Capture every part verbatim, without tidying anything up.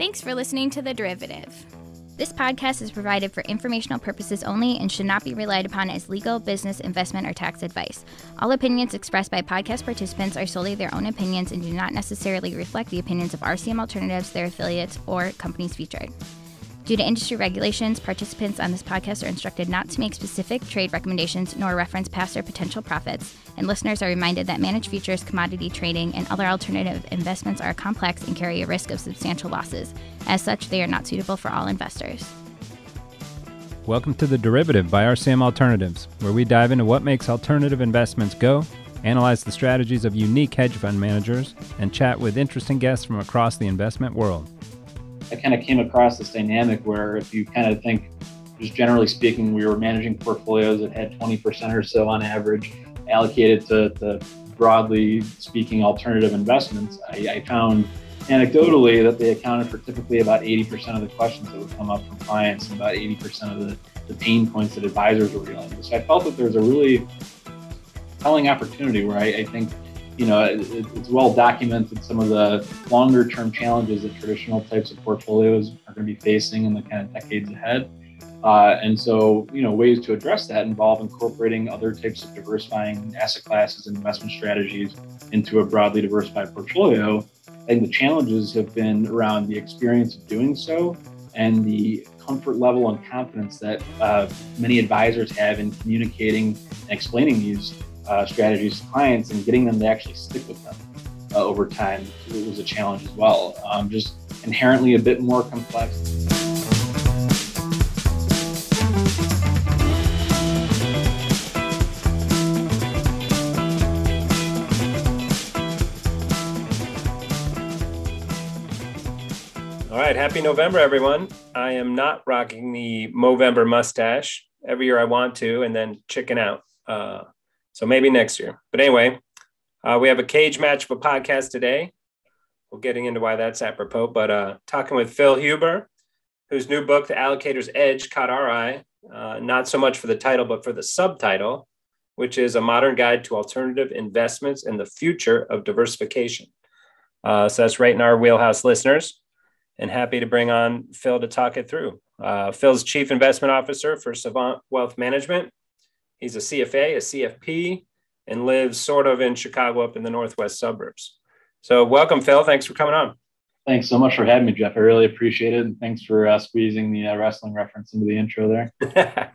Thanks for listening to The Derivative. This podcast is provided for informational purposes only and should not be relied upon as legal, business, investment, or tax advice. All opinions expressed by podcast participants are solely their own opinions and do not necessarily reflect the opinions of R C M Alternatives, their affiliates, or companies featured. Due to industry regulations, participants on this podcast are instructed not to make specific trade recommendations nor reference past or potential profits, and listeners are reminded that managed futures, commodity trading, and other alternative investments are complex and carry a risk of substantial losses. As such, they are not suitable for all investors. Welcome to The Derivative by R C M Alternatives, where we dive into what makes alternative investments go, analyze the strategies of unique hedge fund managers, and chat with interesting guests from across the investment world. I kind of came across this dynamic where if you kind of think, just generally speaking, we were managing portfolios that had twenty percent or so on average allocated to, to broadly speaking alternative investments. I, I found anecdotally that they accounted for typically about eighty percent of the questions that would come up from clients and about eighty percent of the, the pain points that advisors were dealing with. So I felt that there's a really compelling opportunity where I, I think, you know, it, it's well documented some of the longer term challenges that traditional types of portfolios are going to be facing in the kind of decades ahead. Uh, and so, you know, ways to address that involve incorporating other types of diversifying asset classes and investment strategies into a broadly diversified portfolio. I think the challenges have been around the experience of doing so and the comfort level and confidence that uh, many advisors have in communicating and explaining these uh, strategies to clients and getting them to actually stick with them uh, over time. It was a challenge as well, um, just inherently a bit more complex. Happy November, everyone. I am not rocking the Movember mustache. Every year I want to, and then chicken out. Uh, so maybe next year. But anyway, uh, we have a cage match of a podcast today. We're getting into why that's apropos, but uh, talking with Phil Huber, whose new book, The Allocator's Edge, caught our eye, uh, not so much for the title, but for the subtitle, which is A Modern Guide to Alternative Investments and the Future of Diversification. Uh, so that's right in our wheelhouse, listeners. And happy to bring on Phil to talk it through. Uh, Phil's Chief Investment Officer for Savant Wealth Management. He's a C F A, a C F P, and lives sort of in Chicago up in the northwest suburbs. So welcome, Phil. Thanks for coming on. Thanks so much for having me, Jeff. I really appreciate it. And thanks for uh, squeezing the uh, wrestling reference into the intro there.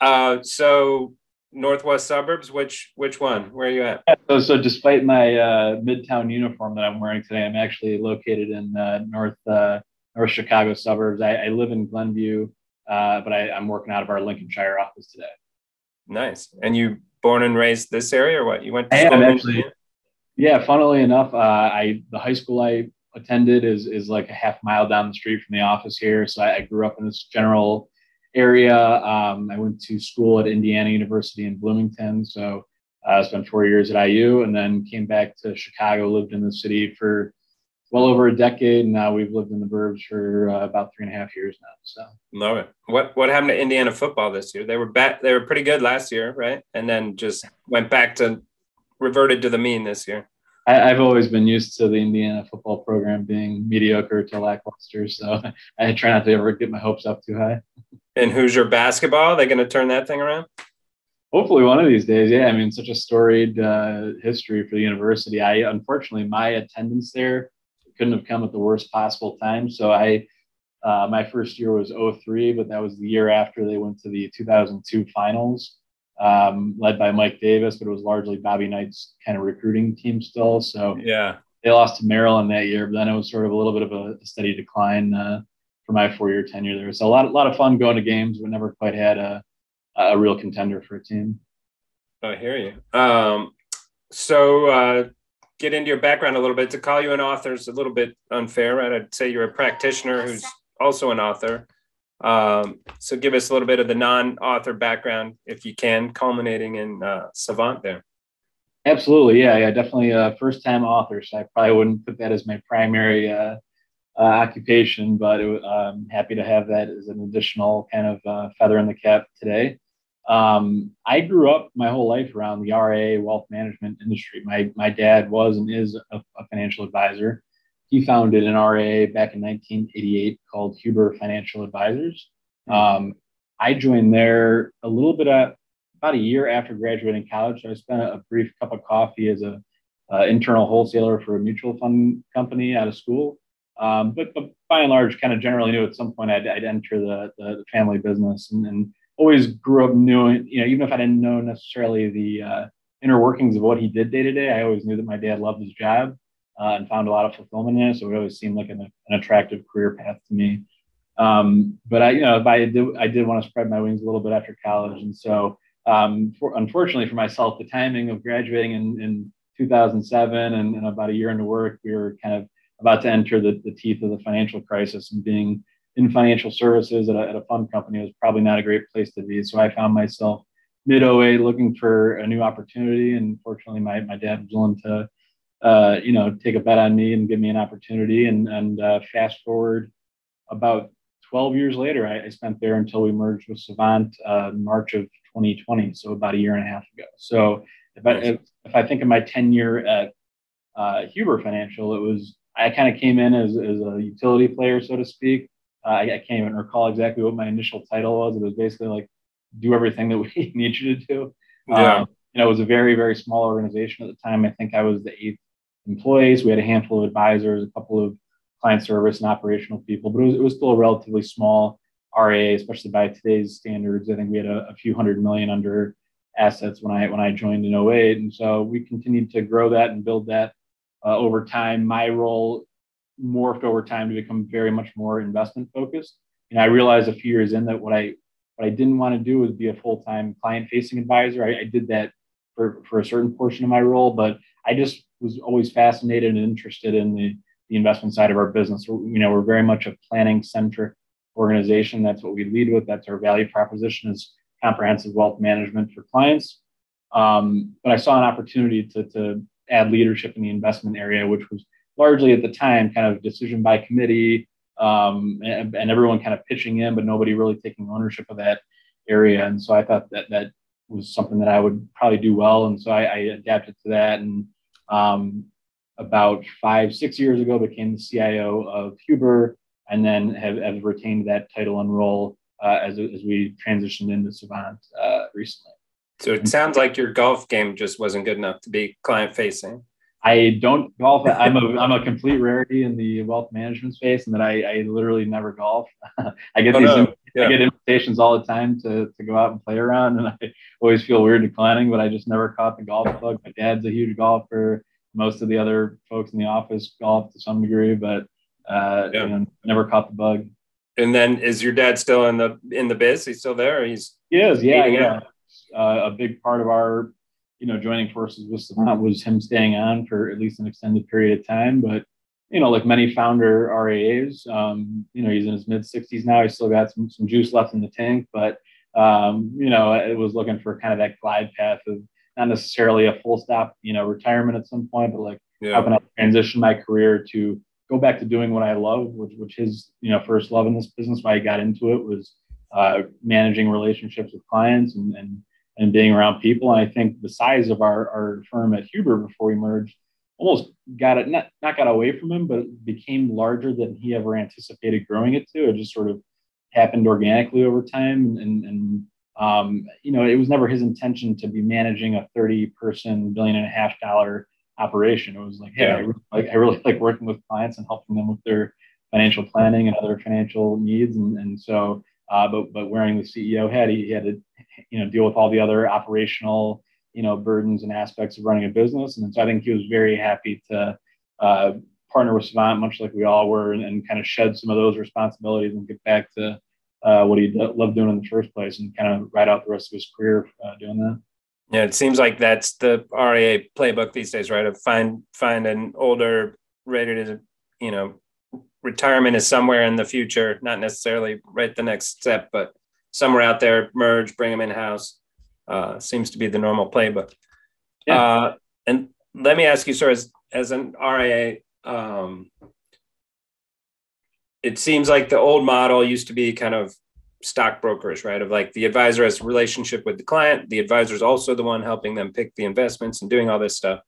uh, so northwest suburbs, which which one? Where are you at? Yeah, so, so despite my uh, midtown uniform that I'm wearing today, I'm actually located in uh, north uh, North Chicago suburbs. I, I live in Glenview, uh, but I, I'm working out of our Lincolnshire office today. Nice. And you born and raised this area or what? You went to school? I am actually, yeah, funnily enough, uh, I the high school I attended is is like a half mile down the street from the office here. So I, I grew up in this general area. Um, I went to school at Indiana University in Bloomington. So I uh, spent four years at I U and then came back to Chicago, lived in the city for well over a decade. And now we've lived in the burbs for uh, about three and a half years now. So love it. What what happened to Indiana football this year? They were back. They were pretty good last year, right? And then just went back to reverted to the mean this year. I, I've always been used to the Indiana football program being mediocre to lackluster, so I try not to ever get my hopes up too high. And Hoosier basketball? Are they going to turn that thing around? Hopefully one of these days. Yeah, I mean, such a storied uh, history for the university. I unfortunately my attendance there couldn't have come at the worst possible time. So I, uh, my first year was oh three, but that was the year after they went to the two thousand two finals, um, led by Mike Davis, but it was largely Bobby Knight's kind of recruiting team still. So yeah, they lost to Maryland that year, but then it was sort of a little bit of a steady decline uh, for my four-year tenure there. So a lot, a lot of fun going to games, but never quite had a, a real contender for a team. I hear you. Um, so, uh, get into your background a little bit. To call you an author is a little bit unfair, right? I'd say you're a practitioner who's also an author. Um, so give us a little bit of the non-author background, if you can, culminating in uh, Savant there. Absolutely. Yeah, yeah, definitely a first-time author. So I probably wouldn't put that as my primary uh, uh, occupation, but it, I'm happy to have that as an additional kind of uh, feather in the cap today. Um, I grew up my whole life around the R I A wealth management industry. My my dad was and is a, a financial advisor. he founded an R I A back in nineteen eighty-eight called Huber Financial Advisors. Um, I joined there a little bit, at, about a year after graduating college. So I spent a brief cup of coffee as a uh, internal wholesaler for a mutual fund company out of school. Um, but, but by and large, kind of generally knew at some point I'd, I'd enter the, the, the family business, and, and always grew up knowing, you know, even if I didn't know necessarily the uh, inner workings of what he did day to day, I always knew that my dad loved his job uh, and found a lot of fulfillment in it. So it always seemed like an, an attractive career path to me. Um, but I, you know, I did, I did want to spread my wings a little bit after college. And so um, for, unfortunately for myself, the timing of graduating in, in two thousand seven and, and about a year into work, we were kind of about to enter the, the teeth of the financial crisis, and being in financial services at a, at a fund company was probably not a great place to be. So I found myself mid oh eight looking for a new opportunity. And fortunately, my, my dad was willing to, uh, you know, take a bet on me and give me an opportunity. And, and uh, fast forward about twelve years later, I, I spent there until we merged with Savant uh, March of twenty twenty. So about a year and a half ago. So if I, if, if I think of my tenure at uh, Huber Financial, it was, I kind of came in as, as a utility player, so to speak. Uh, I, I can't even recall exactly what my initial title was. It was basically like, do everything that we need you to do. Yeah. Um, you know, it was a very, very small organization at the time. I think I was the eighth employee. So we had a handful of advisors, a couple of client service and operational people, but it was, it was still a relatively small R I A, especially by today's standards. I think we had a, a few hundred million under assets when I when I joined in oh eight. And so we continued to grow that and build that uh, over time. My role morphed over time to become very much more investment focused. And I realized a few years in that what I what I didn't want to do was be a full-time client-facing advisor. I, I did that for, for a certain portion of my role, but I just was always fascinated and interested in the the investment side of our business. You know, we're very much a planning-centric organization. That's what we lead with. That's our value proposition, is comprehensive wealth management for clients. Um, but I saw an opportunity to, to add leadership in the investment area, which was largely at the time kind of decision by committee, um, and, and everyone kind of pitching in, but nobody really taking ownership of that area. And so I thought that that was something that I would probably do well. And so I, I adapted to that, and um, about five, six years ago, became the C I O of Huber, and then have, have retained that title and role uh, as, as we transitioned into Savant uh, recently. So it sounds like your golf game just wasn't good enough to be client-facing. I don't golf. I'm a I'm a complete rarity in the wealth management space, and that I, I literally never golf. I get oh, these no. yeah. I get invitations all the time to to go out and play around, and I always feel weird declining, but I just never caught the golf bug. My dad's a huge golfer. Most of the other folks in the office golf to some degree, but uh, yeah. you know, never caught the bug. And then, is your dad still in the in the biz? He's still there. Or he's he is. Yeah, yeah. Uh, a big part of our, you know, joining forces with Savant was him staying on for at least an extended period of time. But you know, like many founder R I As, um, you know, he's in his mid sixties now. He's still got some some juice left in the tank, but um, you know, it was looking for kind of that glide path of, not necessarily a full stop, you know, retirement at some point, but like yeah. how can I transition my career to go back to doing what I love, which which his, you know, first love in this business, why he got into it, was uh, managing relationships with clients and, and, and being around people. And I think the size of our, our firm at Huber before we merged almost got it, not, not got away from him, but it became larger than he ever anticipated growing it to. It just sort of happened organically over time. And, and Um, you know, it was never his intention to be managing a thirty person billion and a half dollar operation. It was like, hey, yeah. I, really like, I really like working with clients and helping them with their financial planning and other financial needs. And, and so, uh, but, but wearing the C E O hat, he, he had to, you know, deal with all the other operational, you know, burdens and aspects of running a business. And so I think he was very happy to uh, partner with Savant, much like we all were, and, and kind of shed some of those responsibilities and get back to Uh, what he loved doing in the first place, and kind of ride out the rest of his career uh, doing that. Yeah, it seems like that's the R I A playbook these days, right? Of find find an older, ready to, you know, retirement is somewhere in the future, not necessarily right the next step, but somewhere out there, merge, bring them in house. Uh, seems to be the normal playbook. Yeah. Uh, and let me ask you, sir, as as an R I A. Um, It seems like the old model used to be kind of stock brokerish, right? Of like the advisor has a relationship with the client. The advisor is also the one helping them pick the investments and doing all this stuff.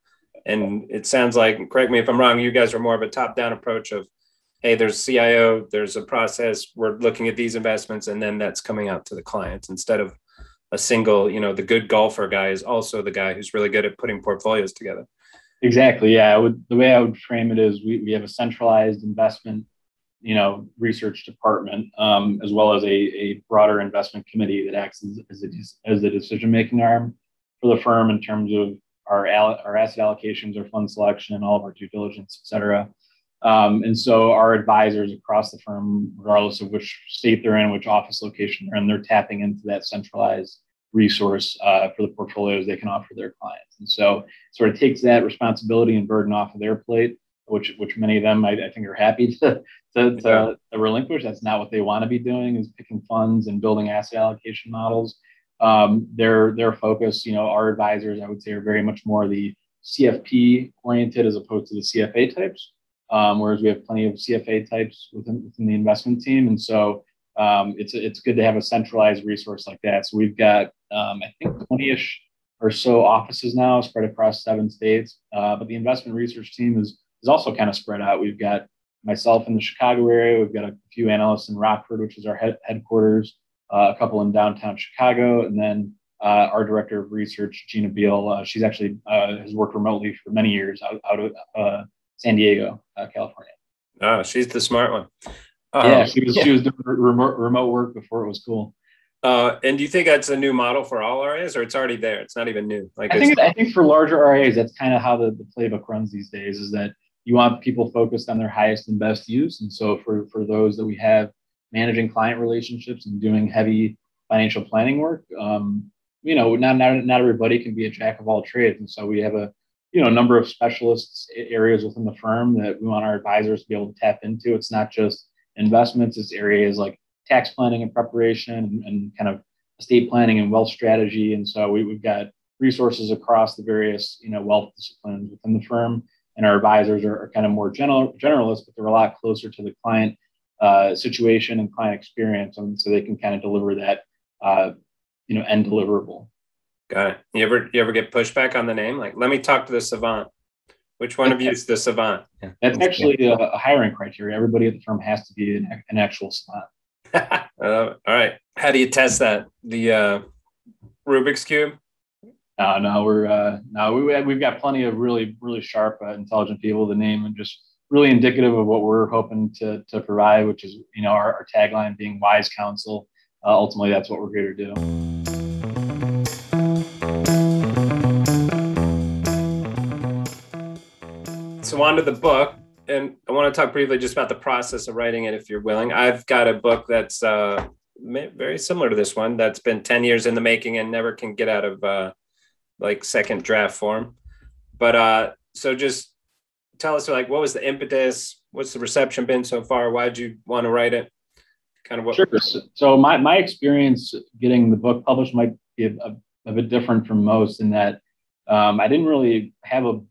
And it sounds like, correct me if I'm wrong, you guys are more of a top-down approach of, hey, there's C I O, there's a process, we're looking at these investments, and then that's coming out to the clients instead of a single, you know, the good golfer guy is also the guy who's really good at putting portfolios together. Exactly. Yeah. I would, the way I would frame it is we, we have a centralized investment, you know, research department, um, as well as a, a broader investment committee that acts as, as, a, as a decision-making arm for the firm in terms of our, our asset allocations, our fund selection, all of our due diligence, et cetera. Um, and so our advisors across the firm, regardless of which state they're in, which office location they're in, they're tapping into that centralized resource uh, for the portfolios they can offer their clients. And so it sort of takes that responsibility and burden off of their plate, which which many of them, I, I think, are happy to, to, to, to relinquish. That's not what they want to be doing, is picking funds and building asset allocation models. Um, their, their focus, you know, our advisors, I would say, are very much more the C F P oriented as opposed to the C F A types. Um, whereas we have plenty of C F A types within, within the investment team. And so um, it's it's good to have a centralized resource like that. So we've got, um, I think, twenty-ish or so offices now spread across seven states. Uh, but the investment research team is, is also kind of spread out. We've got myself in the Chicago area. We've got a few analysts in Rockford, which is our head, headquarters, uh, a couple in downtown Chicago. And then uh, our director of research, Gina Beale, uh, she's actually uh, has worked remotely for many years out, out of uh, San Diego, uh, California. Oh, she's the smart one. Um, yeah, she was, yeah, she was doing remote, remote work before it was cool. Uh, and do you think that's a new model for all R I As, or it's already there? It's not even new. Like I think, I think for larger R I As, that's kind of how the, the playbook runs these days, is that you want people focused on their highest and best use. And so for, for those that we have managing client relationships and doing heavy financial planning work, um, you know, not, not, not everybody can be a jack of all trades. And so we have a, you know, a number of specialists areas within the firm that we want our advisors to be able to tap into. It's not just investments, it's areas like tax planning and preparation and, and kind of estate planning and wealth strategy. And so we, we've got resources across the various, you know, wealth disciplines within the firm, and our advisors are, are kind of more general generalists, but they're a lot closer to the client uh, situation and client experience. And so they can kind of deliver that, uh, you know, end deliverable. Got it. You ever you ever get pushback on the name? Like, let me talk to the savant. Which one of you is the savant? Yeah. That's actually a, a hiring criteria. Everybody at the firm has to be an, an actual savant. uh, all right. How do you test that? The uh, Rubik's Cube? No, no, we're uh, no, we we've got plenty of really really sharp, uh, intelligent people. The name and just really indicative of what we're hoping to to provide, which is, you know, our, our tagline being wise counsel. Uh, ultimately, that's what we're here to do. So on to the book, and I want to talk briefly just about the process of writing it, if you're willing. I've got a book that's uh, very similar to this one that's been ten years in the making and never can get out of uh, like second draft form. But uh, so just tell us, like, what was the impetus? What's the reception been so far? Why'd you want to write it? Kind of what? Sure. So my, my experience getting the book published might be a, a bit different from most in that um, I didn't really have a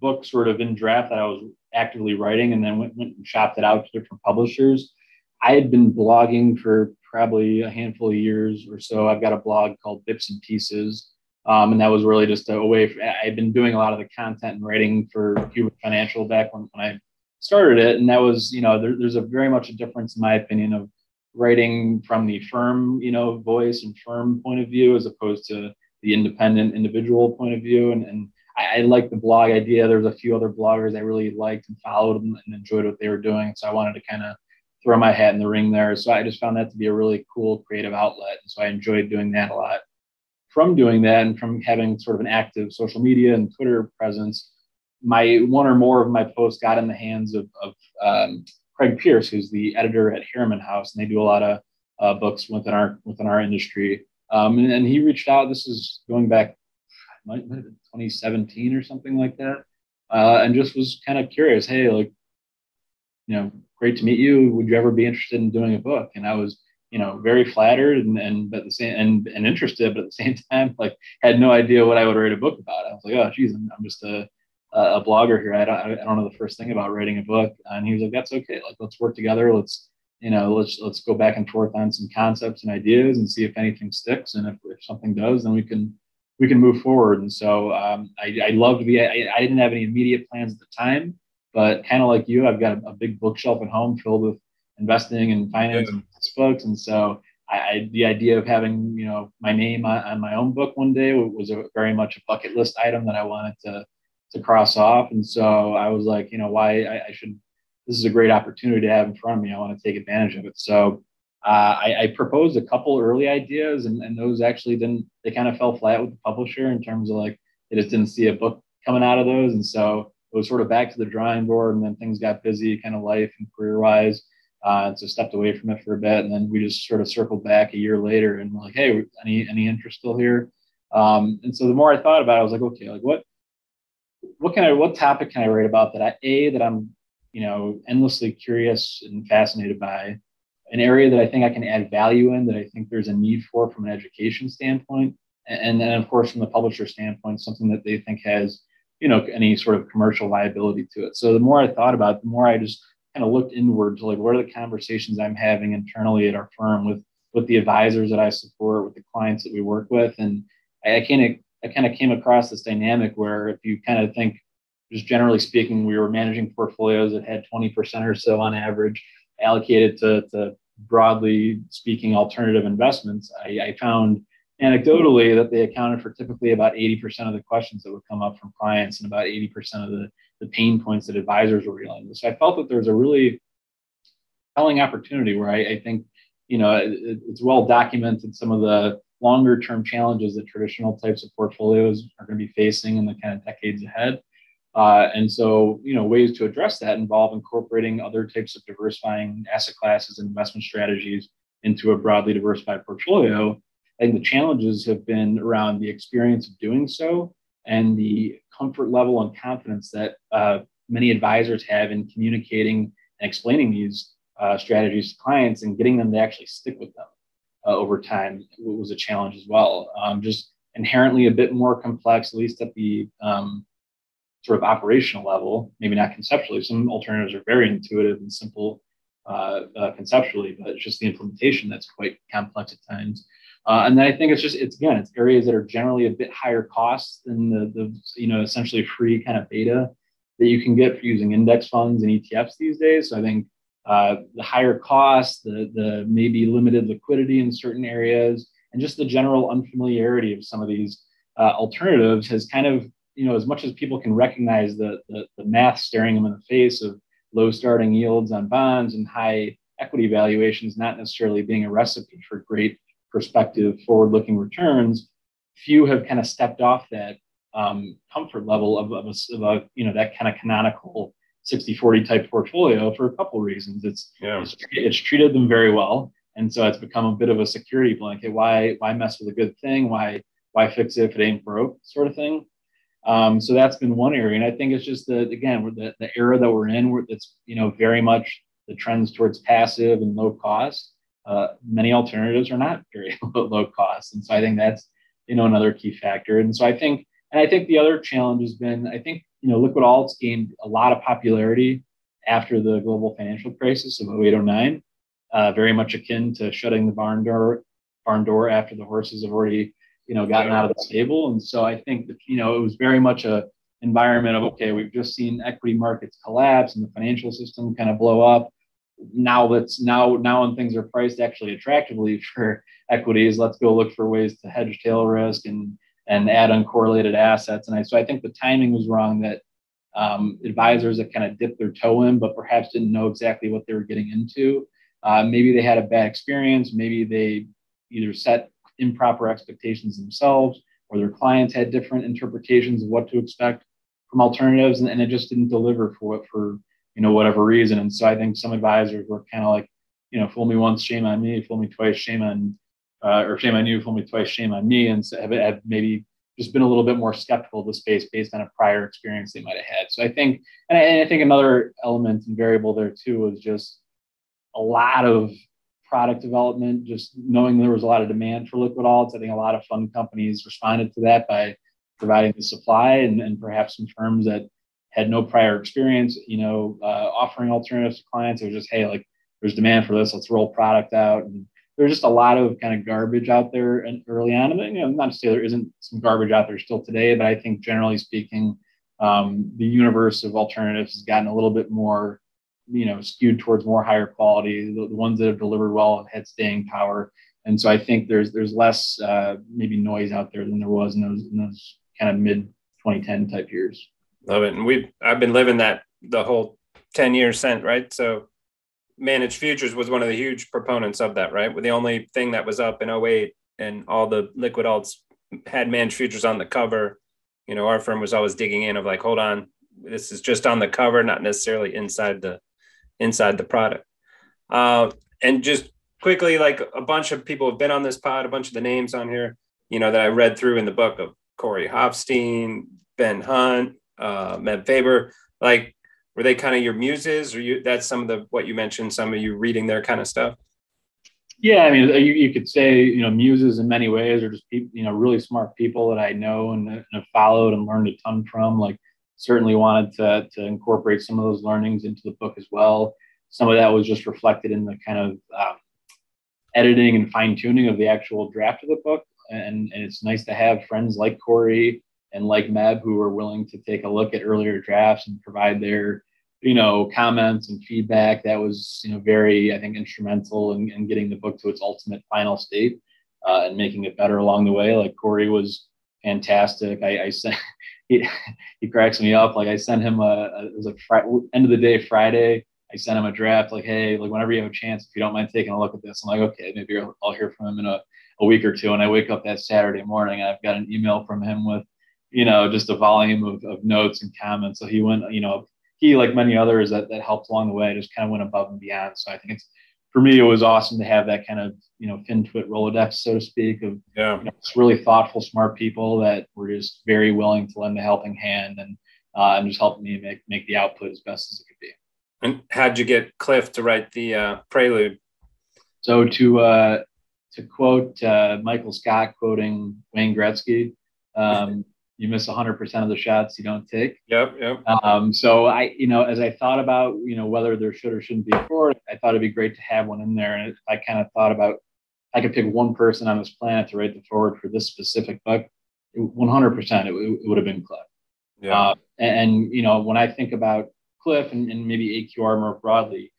book sort of in draft that I was actively writing, and then went, went and shopped it out to different publishers. I had been blogging for probably a handful of years or so. I've got a blog called Bips and Pieces. Um, and that was really just a way. For, I'd been doing a lot of the content and writing for Huber Financial back when, when I started it. And that was, you know, there, there's a very much a difference in my opinion of writing from the firm, you know, voice and firm point of view, as opposed to the independent individual point of view. And, and I, I liked the blog idea. There was a few other bloggers I really liked and followed and, and enjoyed what they were doing. So I wanted to kind of throw my hat in the ring there. So I just found that to be a really cool creative outlet. And so I enjoyed doing that a lot. From doing that and from having sort of an active social media and Twitter presence, my one or more of my posts got in the hands of, of um, Craig Pierce, who's the editor at Harriman House, and they do a lot of uh, books within our within our industry. Um, and, and he reached out. This is going back might have been twenty seventeen or something like that, uh, and just was kind of curious. Hey, like, you know, great to meet you. Would you ever be interested in doing a book? And I was, you know, very flattered and and but the same and, and interested, but at the same time, like, had no idea what I would write a book about. I was like, oh, geez, I'm, I'm just a a blogger here. I don't I don't know the first thing about writing a book. And he was like, that's okay. Like, let's work together. Let's you know, let's let's go back and forth on some concepts and ideas and see if anything sticks. And if, if something does, then we can. we can move forward. And so um, I, I loved the, I, I didn't have any immediate plans at the time, but kind of like you, I've got a, a big bookshelf at home filled with investing and finance yeah. books. And so I, I, the idea of having, you know, my name on, on my own book one day was a, very much a bucket list item that I wanted to, to cross off. And so I was like, you know, why I, I should, this is a great opportunity to have in front of me. I want to take advantage of it. So Uh, I, I proposed a couple early ideas, and, and those actually didn't, they kind of fell flat with the publisher in terms of like, they just didn't see a book coming out of those. And so it was sort of back to the drawing board, and then things got busy kind of life and career wise. Uh, and so stepped away from it for a bit. And then we just sort of circled back a year later and we're like, hey, any, any interest still here? Um, and so the more I thought about it, I was like, okay, like what, what can I, what topic can I write about that I, A, that I'm, you know, endlessly curious and fascinated by, an area that I think I can add value in, that I think there's a need for from an education standpoint. And then, of course, from the publisher standpoint, something that they think has, you know, any sort of commercial liability to it. So the more I thought about it, the more I just kind of looked inward to like, what are the conversations I'm having internally at our firm with, with the advisors that I support, with the clients that we work with. And I, I kind of, I kind of came across this dynamic where if you kind of think, just generally speaking, we were managing portfolios that had twenty percent or so on average allocated to, to broadly speaking, alternative investments. I, I found anecdotally that they accounted for typically about eighty percent of the questions that would come up from clients and about eighty percent of the, the pain points that advisors were dealing with. So I felt that there was a really compelling opportunity where I, I think, you know, it, it's well documented some of the longer term challenges that traditional types of portfolios are going to be facing in the kind of decades ahead. Uh, and so, you know, ways to address that involve incorporating other types of diversifying asset classes and investment strategies into a broadly diversified portfolio. I think the challenges have been around the experience of doing so and the comfort level and confidence that uh, many advisors have in communicating and explaining these uh, strategies to clients and getting them to actually stick with them uh, over time was a challenge as well. Um, just inherently a bit more complex, at least at the um, sort of operational level, maybe not conceptually. Some alternatives are very intuitive and simple uh, uh, conceptually, but it's just the implementation that's quite complex at times. Uh, and then I think it's just, it's again, it's areas that are generally a bit higher cost than the, the, you know, essentially free kind of beta that you can get for using index funds and E T Fs these days. So I think uh, the higher cost, the, the maybe limited liquidity in certain areas, and just the general unfamiliarity of some of these uh, alternatives has kind of, you know, as much as people can recognize the, the, the math staring them in the face of low starting yields on bonds and high equity valuations, not necessarily being a recipe for great prospective forward-looking returns, few have kind of stepped off that um, comfort level of, of, a, of a, you know, that kind of canonical sixty forty type portfolio for a couple of reasons. It's, yeah. it's, it's treated them very well. And so it's become a bit of a security blanket. Why, why mess with a good thing? Why, why fix it if it ain't broke sort of thing? Um, so that's been one area. And I think it's just that, again, we're the, the era that we're in, where it's, you know, very much the trends towards passive and low cost. Uh, many alternatives are not very low cost. And so I think that's, you know, another key factor. And so I think, and I think the other challenge has been, I think, you know, liquid alts gained a lot of popularity after the global financial crisis of oh eight, oh nine, uh, very much akin to shutting the barn door, barn door after the horses have already, you know, gotten out of the stable. And so I think that, you know, it was very much a environment of, okay, we've just seen equity markets collapse and the financial system kind of blow up. Now let's now, now when things are priced actually attractively for equities, let's go look for ways to hedge tail risk and, and add uncorrelated assets. And I, so I think the timing was wrong that um, advisors that kind of dipped their toe in, but perhaps didn't know exactly what they were getting into. Uh, maybe they had a bad experience. Maybe they either set improper expectations themselves, or their clients had different interpretations of what to expect from alternatives, and, and it just didn't deliver for what, for, you know, whatever reason. And so I think some advisors were kind of like, you know, fool me once, shame on me, fool me twice, shame on, uh, or shame on you, fool me twice, shame on me, and so have, have maybe just been a little bit more skeptical of the space based on a prior experience they might have had. So I think, and I, and I think another element and variable there too was just a lot of product development, just knowing there was a lot of demand for liquid alts. I think a lot of fund companies responded to that by providing the supply, and, and perhaps some firms that had no prior experience, you know, uh, offering alternatives to clients. It was just, hey, like, there's demand for this, let's roll product out. And there's just a lot of kind of garbage out there and early on. And, you know, not to say there isn't some garbage out there still today, but I think generally speaking, um, the universe of alternatives has gotten a little bit more, you know, skewed towards more higher quality. The, the ones that have delivered well have had staying power. And so I think there's there's less uh, maybe noise out there than there was in those, in those kind of mid twenty ten type years. Love it. And we've I've been living that the whole ten years since, right? So managed futures was one of the huge proponents of that, right? The only thing that was up in oh eight and all the liquid alts had managed futures on the cover. You know, our firm was always digging in of like, hold on, this is just on the cover, not necessarily inside the inside the product. Uh, and just quickly, like a bunch of people have been on this pod, a bunch of the names on here, you know, that I read through in the book of Corey Hofstein, Ben Hunt, uh, Meb Faber, like, were they kind of your muses, or you, that's some of the, what you mentioned, some of you reading their kind of stuff? Yeah. I mean, you, you could say, you know, muses in many ways are just people, you know, really smart people that I know and, and have followed and learned a ton from. Like, certainly wanted to, to incorporate some of those learnings into the book as well. Some of that was just reflected in the kind of uh, editing and fine tuning of the actual draft of the book. And, and it's nice to have friends like Corey and like Meb who are willing to take a look at earlier drafts and provide their, you know, comments and feedback. That was, you know, very, I think, instrumental in, in getting the book to its ultimate final state uh, and making it better along the way. Like, Corey was fantastic. I, I sent, he, he cracks me up. Like, I sent him a, a it was like Friday, end of the day Friday. I sent him a draft like, hey, like whenever you have a chance, if you don't mind taking a look at this. I'm like, okay, maybe I'll, I'll hear from him in a, a week or two. And I wake up that Saturday morning and I've got an email from him with, you know, just a volume of, of notes and comments. So he went, you know, he, like many others that, that helped along the way, just kind of went above and beyond. So I think it's, for me, it was awesome to have that kind of, you know, FinTwit Rolodex, so to speak, of yeah. you know, just really thoughtful, smart people that were just very willing to lend a helping hand and, uh, and just helped me make, make the output as best as it could be. And how'd you get Cliff to write the uh, prelude? So to uh, to quote uh, Michael Scott quoting Wayne Gretzky, um, you miss one hundred percent of the shots you don't take. Yep, yep. Um, so I, you know, as I thought about, you know, whether there should or shouldn't be a board, I thought it'd be great to have one in there. And I kind of thought about, I could pick one person on this planet to write the forward for this specific book. one hundred percent, it, it would have been Cliff. Yeah. Uh, and, and you know, when I think about Cliff and, and maybe A Q R more broadly,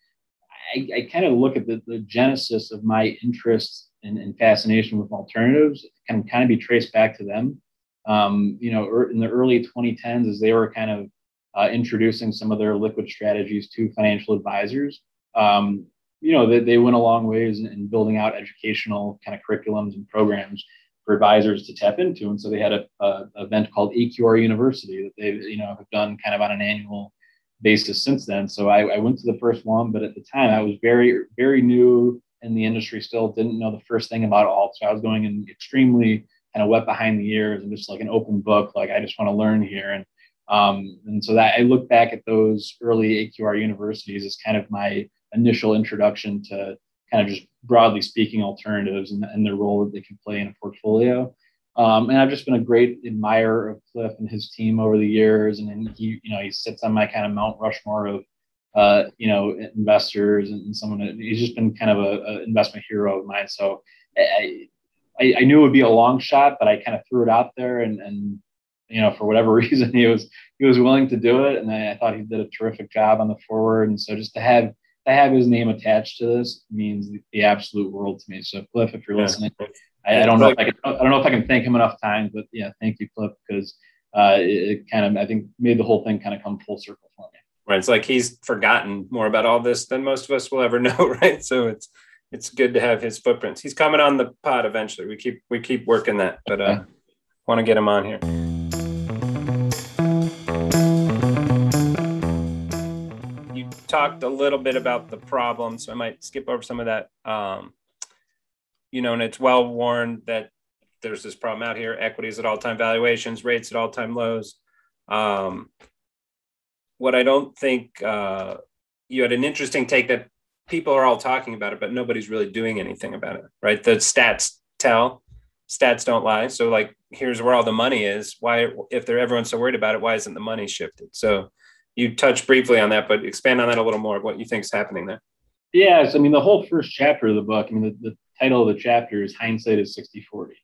I, I kind of look at the, the genesis of my interest and, and fascination with alternatives can kind of be traced back to them. Um, you know, er, in the early twenty tens, as they were kind of uh, introducing some of their liquid strategies to financial advisors, um, you know, they, they went a long ways in, in building out educational kind of curriculums and programs for advisors to tap into. And so they had a, a event called A Q R University that they, you know, have done kind of on an annual basis since then. So I, I went to the first one, but at the time I was very, very new in the industry still, didn't know the first thing about alt. So I was going in extremely kind of wet behind the ears and just like an open book, like I just want to learn here. And um, and so that I look back at those early A Q R universities as kind of my initial introduction to kind of just broadly speaking alternatives and, and the role that they can play in a portfolio. Um, and I've just been a great admirer of Cliff and his team over the years. And then he, you know, he sits on my kind of Mount Rushmore of, uh, you know, investors and, and someone that he's just been kind of a, a investment hero of mine. So I, I, I knew it would be a long shot, but I kind of threw it out there and, and, you know, for whatever reason, he was, he was willing to do it. And I, I thought he did a terrific job on the forward. And so just to have, to have his name attached to this means the, the absolute world to me. So Cliff, if you're yeah. listening, I, I don't know if I can. I don't know if I can thank him enough times, but yeah, thank you, Cliff, because uh, it, it kind of I think made the whole thing kind of come full circle for me. Right, it's like he's forgotten more about all this than most of us will ever know, right? So it's it's good to have his footprints. He's coming on the pod eventually. We keep we keep working that, but uh, okay. Want to get him on here. You talked a little bit about the problem, so I might skip over some of that. Um, You know, and it's well worn that there's this problem out here, equities at all-time valuations, rates at all-time lows. Um, what I don't think uh, you had an interesting take that people are all talking about it, but nobody's really doing anything about it, right? The stats tell, stats don't lie. So like, here's where all the money is. Why, if they're everyone's so worried about it, why isn't the money shifted? So you touched briefly on that, but expand on that a little more, what you think is happening there. Yes. I mean, the whole first chapter of the book, I mean, the, the title of the chapter is Hindsight is sixty forty.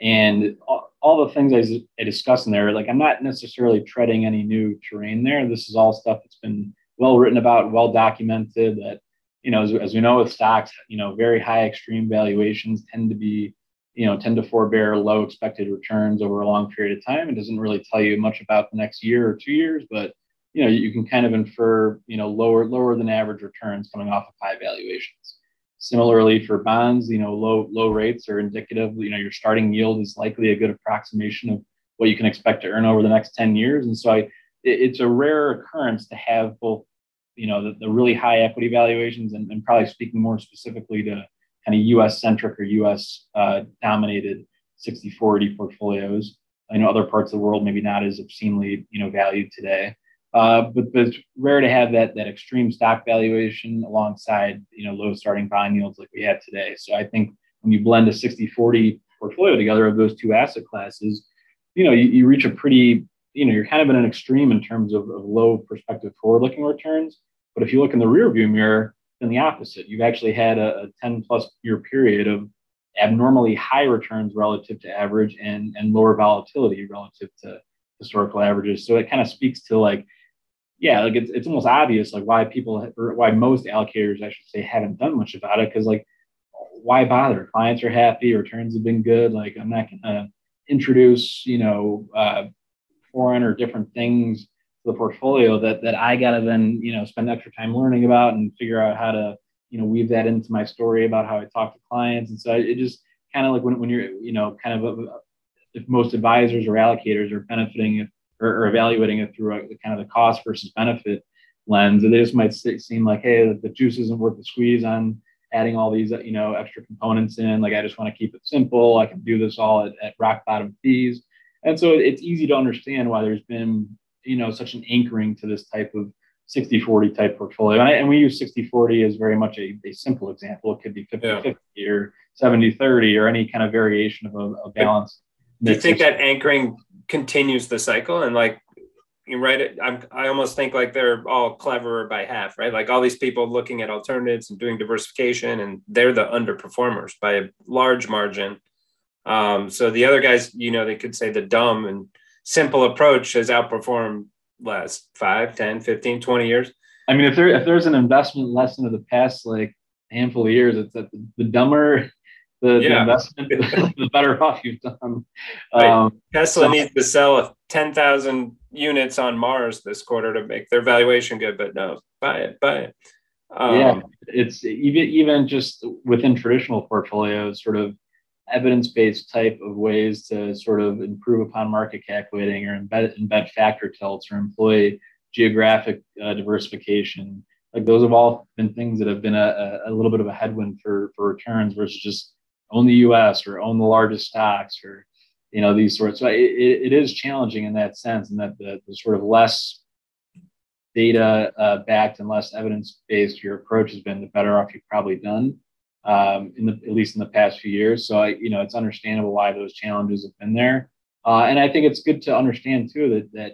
And all, all the things I, I discuss in there, like I'm not necessarily treading any new terrain there. This is all stuff that's been well written about, well documented that, you know, as, as we know with stocks, you know, very high extreme valuations tend to be, you know, tend to forbear low expected returns over a long period of time. It doesn't really tell you much about the next year or two years, but, you know, you can kind of infer, you know, lower, lower than average returns coming off of high valuations. Similarly for bonds, you know, low, low rates are indicative, you know, your starting yield is likely a good approximation of what you can expect to earn over the next ten years. And so I, it, it's a rare occurrence to have both, you know, the, the really high equity valuations and, and probably speaking more specifically to kind of U S centric or U S uh, dominated sixty forty portfolios. I know other parts of the world, maybe not as obscenely, you know, valued today. Uh, but, but it's rare to have that, that extreme stock valuation alongside, you know, low starting bond yields like we have today. So I think when you blend a sixty forty portfolio together of those two asset classes, you know, you, you reach a pretty, you know, you're kind of in an extreme in terms of, of low prospective forward-looking returns. But if you look in the rearview mirror, then the opposite. You've actually had a, a ten plus year period of abnormally high returns relative to average and, and lower volatility relative to historical averages. So it kind of speaks to like, yeah, like it's, it's almost obvious, like why people, or why most allocators, I should say, haven't done much about it. Cause like, why bother? Clients are happy, returns have been good. Like I'm not going to introduce, you know, uh, foreign or different things to the portfolio that, that I got to then, you know, spend extra time learning about and figure out how to, you know, weave that into my story about how I talk to clients. And so it just kind of like when, when you're, you know, kind of, a, if most advisors or allocators are benefiting it, or evaluating it through a, kind of the cost versus benefit lens, and they just might seem like, hey, the juice isn't worth the squeeze on adding all these, you know, extra components in. Like, I just want to keep it simple. I can do this all at, at rock bottom fees. And so it's easy to understand why there's been, you know, such an anchoring to this type of sixty forty type portfolio. And, I, and we use sixty forty as very much a, a simple example. It could be fifty fifty yeah. or seventy thirty or any kind of variation of a, a balance. Do you think that anchoring continues the cycle? And like, you write it, I'm, I almost think like they're all cleverer by half, right? Like all these people looking at alternatives and doing diversification, and they're the underperformers by a large margin. Um, so the other guys, you know, they could say the dumb and simple approach has outperformed last five, ten, fifteen, twenty years. I mean, if there if there's an investment lesson of the past, like handful of years, it's that the, the dumber The, yeah. the investment, the better off you've done. Right. Um, Tesla so, needs to sell ten thousand units on Mars this quarter to make their valuation good, but no, buy it, buy it. Um, yeah, it's even, even just within traditional portfolios, sort of evidence-based type of ways to sort of improve upon market cap weighting or embed, embed factor tilts or employ geographic uh, diversification. Like those have all been things that have been a, a little bit of a headwind for, for returns versus just own the U S or own the largest stocks or, you know, these sorts. So it, it is challenging in that sense, and that the, the sort of less data uh, backed and less evidence based your approach has been, the better off you've probably done um, in the, at least in the past few years. So, I, you know, it's understandable why those challenges have been there. Uh, and I think it's good to understand too, that, that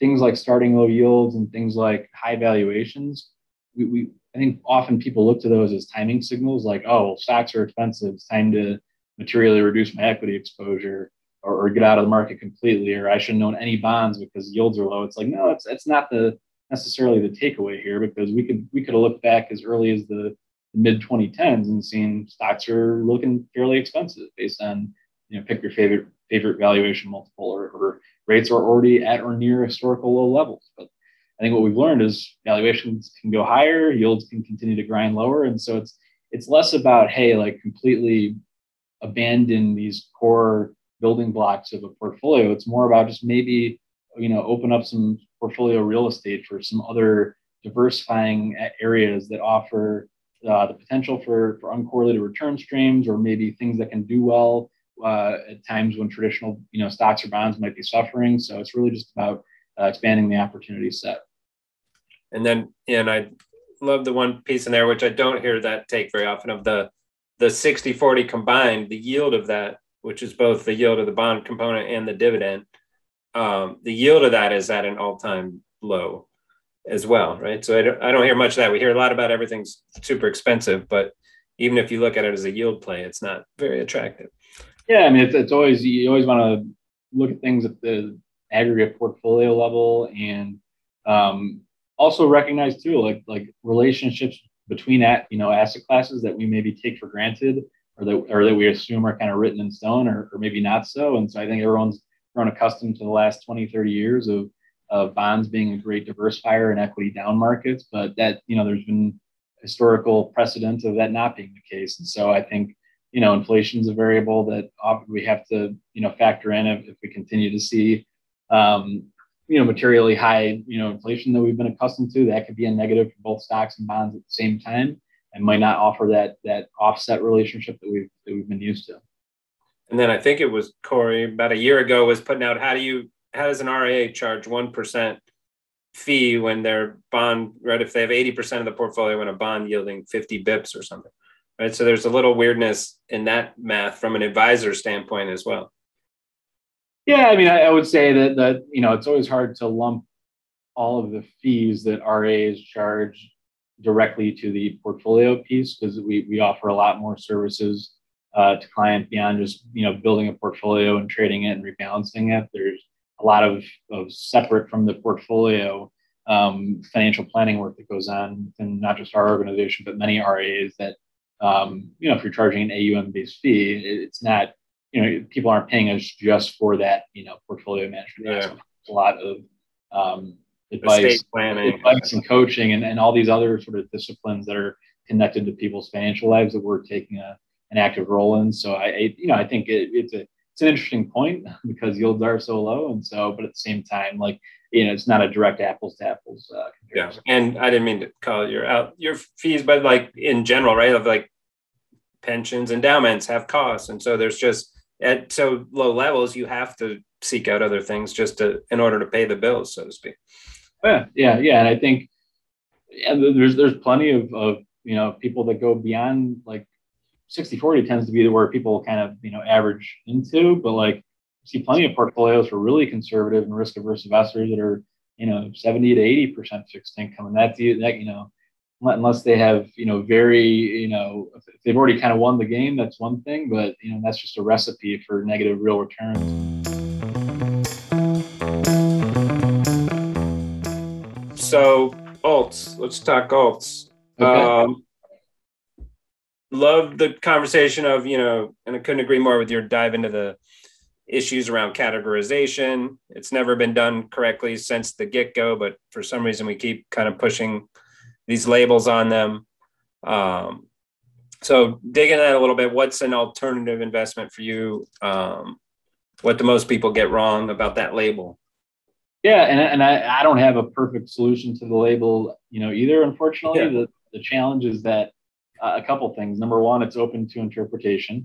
things like starting low yields and things like high valuations, we, we, I think often people look to those as timing signals, like, oh, well, stocks are expensive, it's time to materially reduce my equity exposure or, or get out of the market completely, or I shouldn't own any bonds because yields are low. It's like, no, it's that's not the necessarily the takeaway here, because we could we could have looked back as early as the mid twenty tens and seen stocks are looking fairly expensive based on, you know, pick your favorite favorite valuation multiple, or, or rates are already at or near historical low levels. But I think what we've learned is valuations can go higher, yields can continue to grind lower. And so it's it's less about, hey, like completely abandon these core building blocks of a portfolio. It's more about just maybe, you know, open up some portfolio real estate for some other diversifying areas that offer uh, the potential for, for uncorrelated return streams, or maybe things that can do well uh, at times when traditional, you know, stocks or bonds might be suffering. So it's really just about Uh, expanding the opportunity set. And then, and I love the one piece in there, which I don't hear that take very often, of the the sixty forty combined, the yield of that, which is both the yield of the bond component and the dividend. Um, the yield of that is at an all-time low as well, right? So I don't, I don't hear much of that. We hear a lot about everything's super expensive, but even if you look at it as a yield play, it's not very attractive. Yeah, I mean, it's, it's always, you always want to look at things at the aggregate portfolio level, and um, also recognize too, like like relationships between at you know asset classes that we maybe take for granted, or that or that we assume are kind of written in stone, or, or maybe not so. And so I think everyone's grown accustomed to the last twenty, thirty years of of bonds being a great diversifier in equity down markets, but that you know there's been historical precedent of that not being the case. And so I think you know inflation is a variable that we have to you know factor in if, if we continue to see um, you know materially high you know inflation that we've been accustomed to. That could be a negative for both stocks and bonds at the same time, and might not offer that that offset relationship that we've that we've been used to. And then I think it was Corey about a year ago was putting out, how do you how does an R I A charge one percent fee when their bond, right? If they have eighty percent of the portfolio in a bond yielding fifty bips or something, right? So there's a little weirdness in that math from an advisor standpoint as well. Yeah. I mean, I, I would say that, that, you know, it's always hard to lump all of the fees that R I As charge directly to the portfolio piece, because we, we offer a lot more services uh, to clients beyond just, you know, building a portfolio and trading it and rebalancing it. There's a lot of, of separate from the portfolio um, financial planning work that goes on, and not just our organization, but many R I As that, um, you know, if you're charging an A U M-based fee, it, it's not, you know, people aren't paying us just for that, you know, portfolio management. Yeah. A lot of um, advice, planning. advice and coaching and, and all these other sort of disciplines that are connected to people's financial lives that we're taking a, an active role in. So I, I you know, I think it, it's a, It's an interesting point because yields are so low, and so, but at the same time, like you know, it's not a direct apples to apples uh, comparison. Yeah, and I didn't mean to call your out your fees, but like in general, right? Of like pensions, endowments have costs, and so there's just at so low levels, you have to seek out other things just to in order to pay the bills, so to speak. Yeah, yeah, yeah, and I think yeah, there's there's plenty of of you know people that go beyond like. sixty forty tends to be where people kind of, you know, average into, but like you see plenty of portfolios for really conservative and risk averse investors that are, you know, seventy to eighty percent fixed income. And that's, that, you know, unless they have, you know, very, you know, if they've already kind of won the game, that's one thing, but you know, that's just a recipe for negative real returns. So alts, let's talk alts. Okay. Um, Love the conversation of, you know, and I couldn't agree more with your dive into the issues around categorization. It's never been done correctly since the get-go, but for some reason we keep kind of pushing these labels on them. Um, so dig into that a little bit. What's an alternative investment for you? Um, what do most people get wrong about that label? Yeah, and, and I, I don't have a perfect solution to the label, you know, either, unfortunately. Yeah. The, the challenge is that Uh, a couple things. Number one, it's open to interpretation.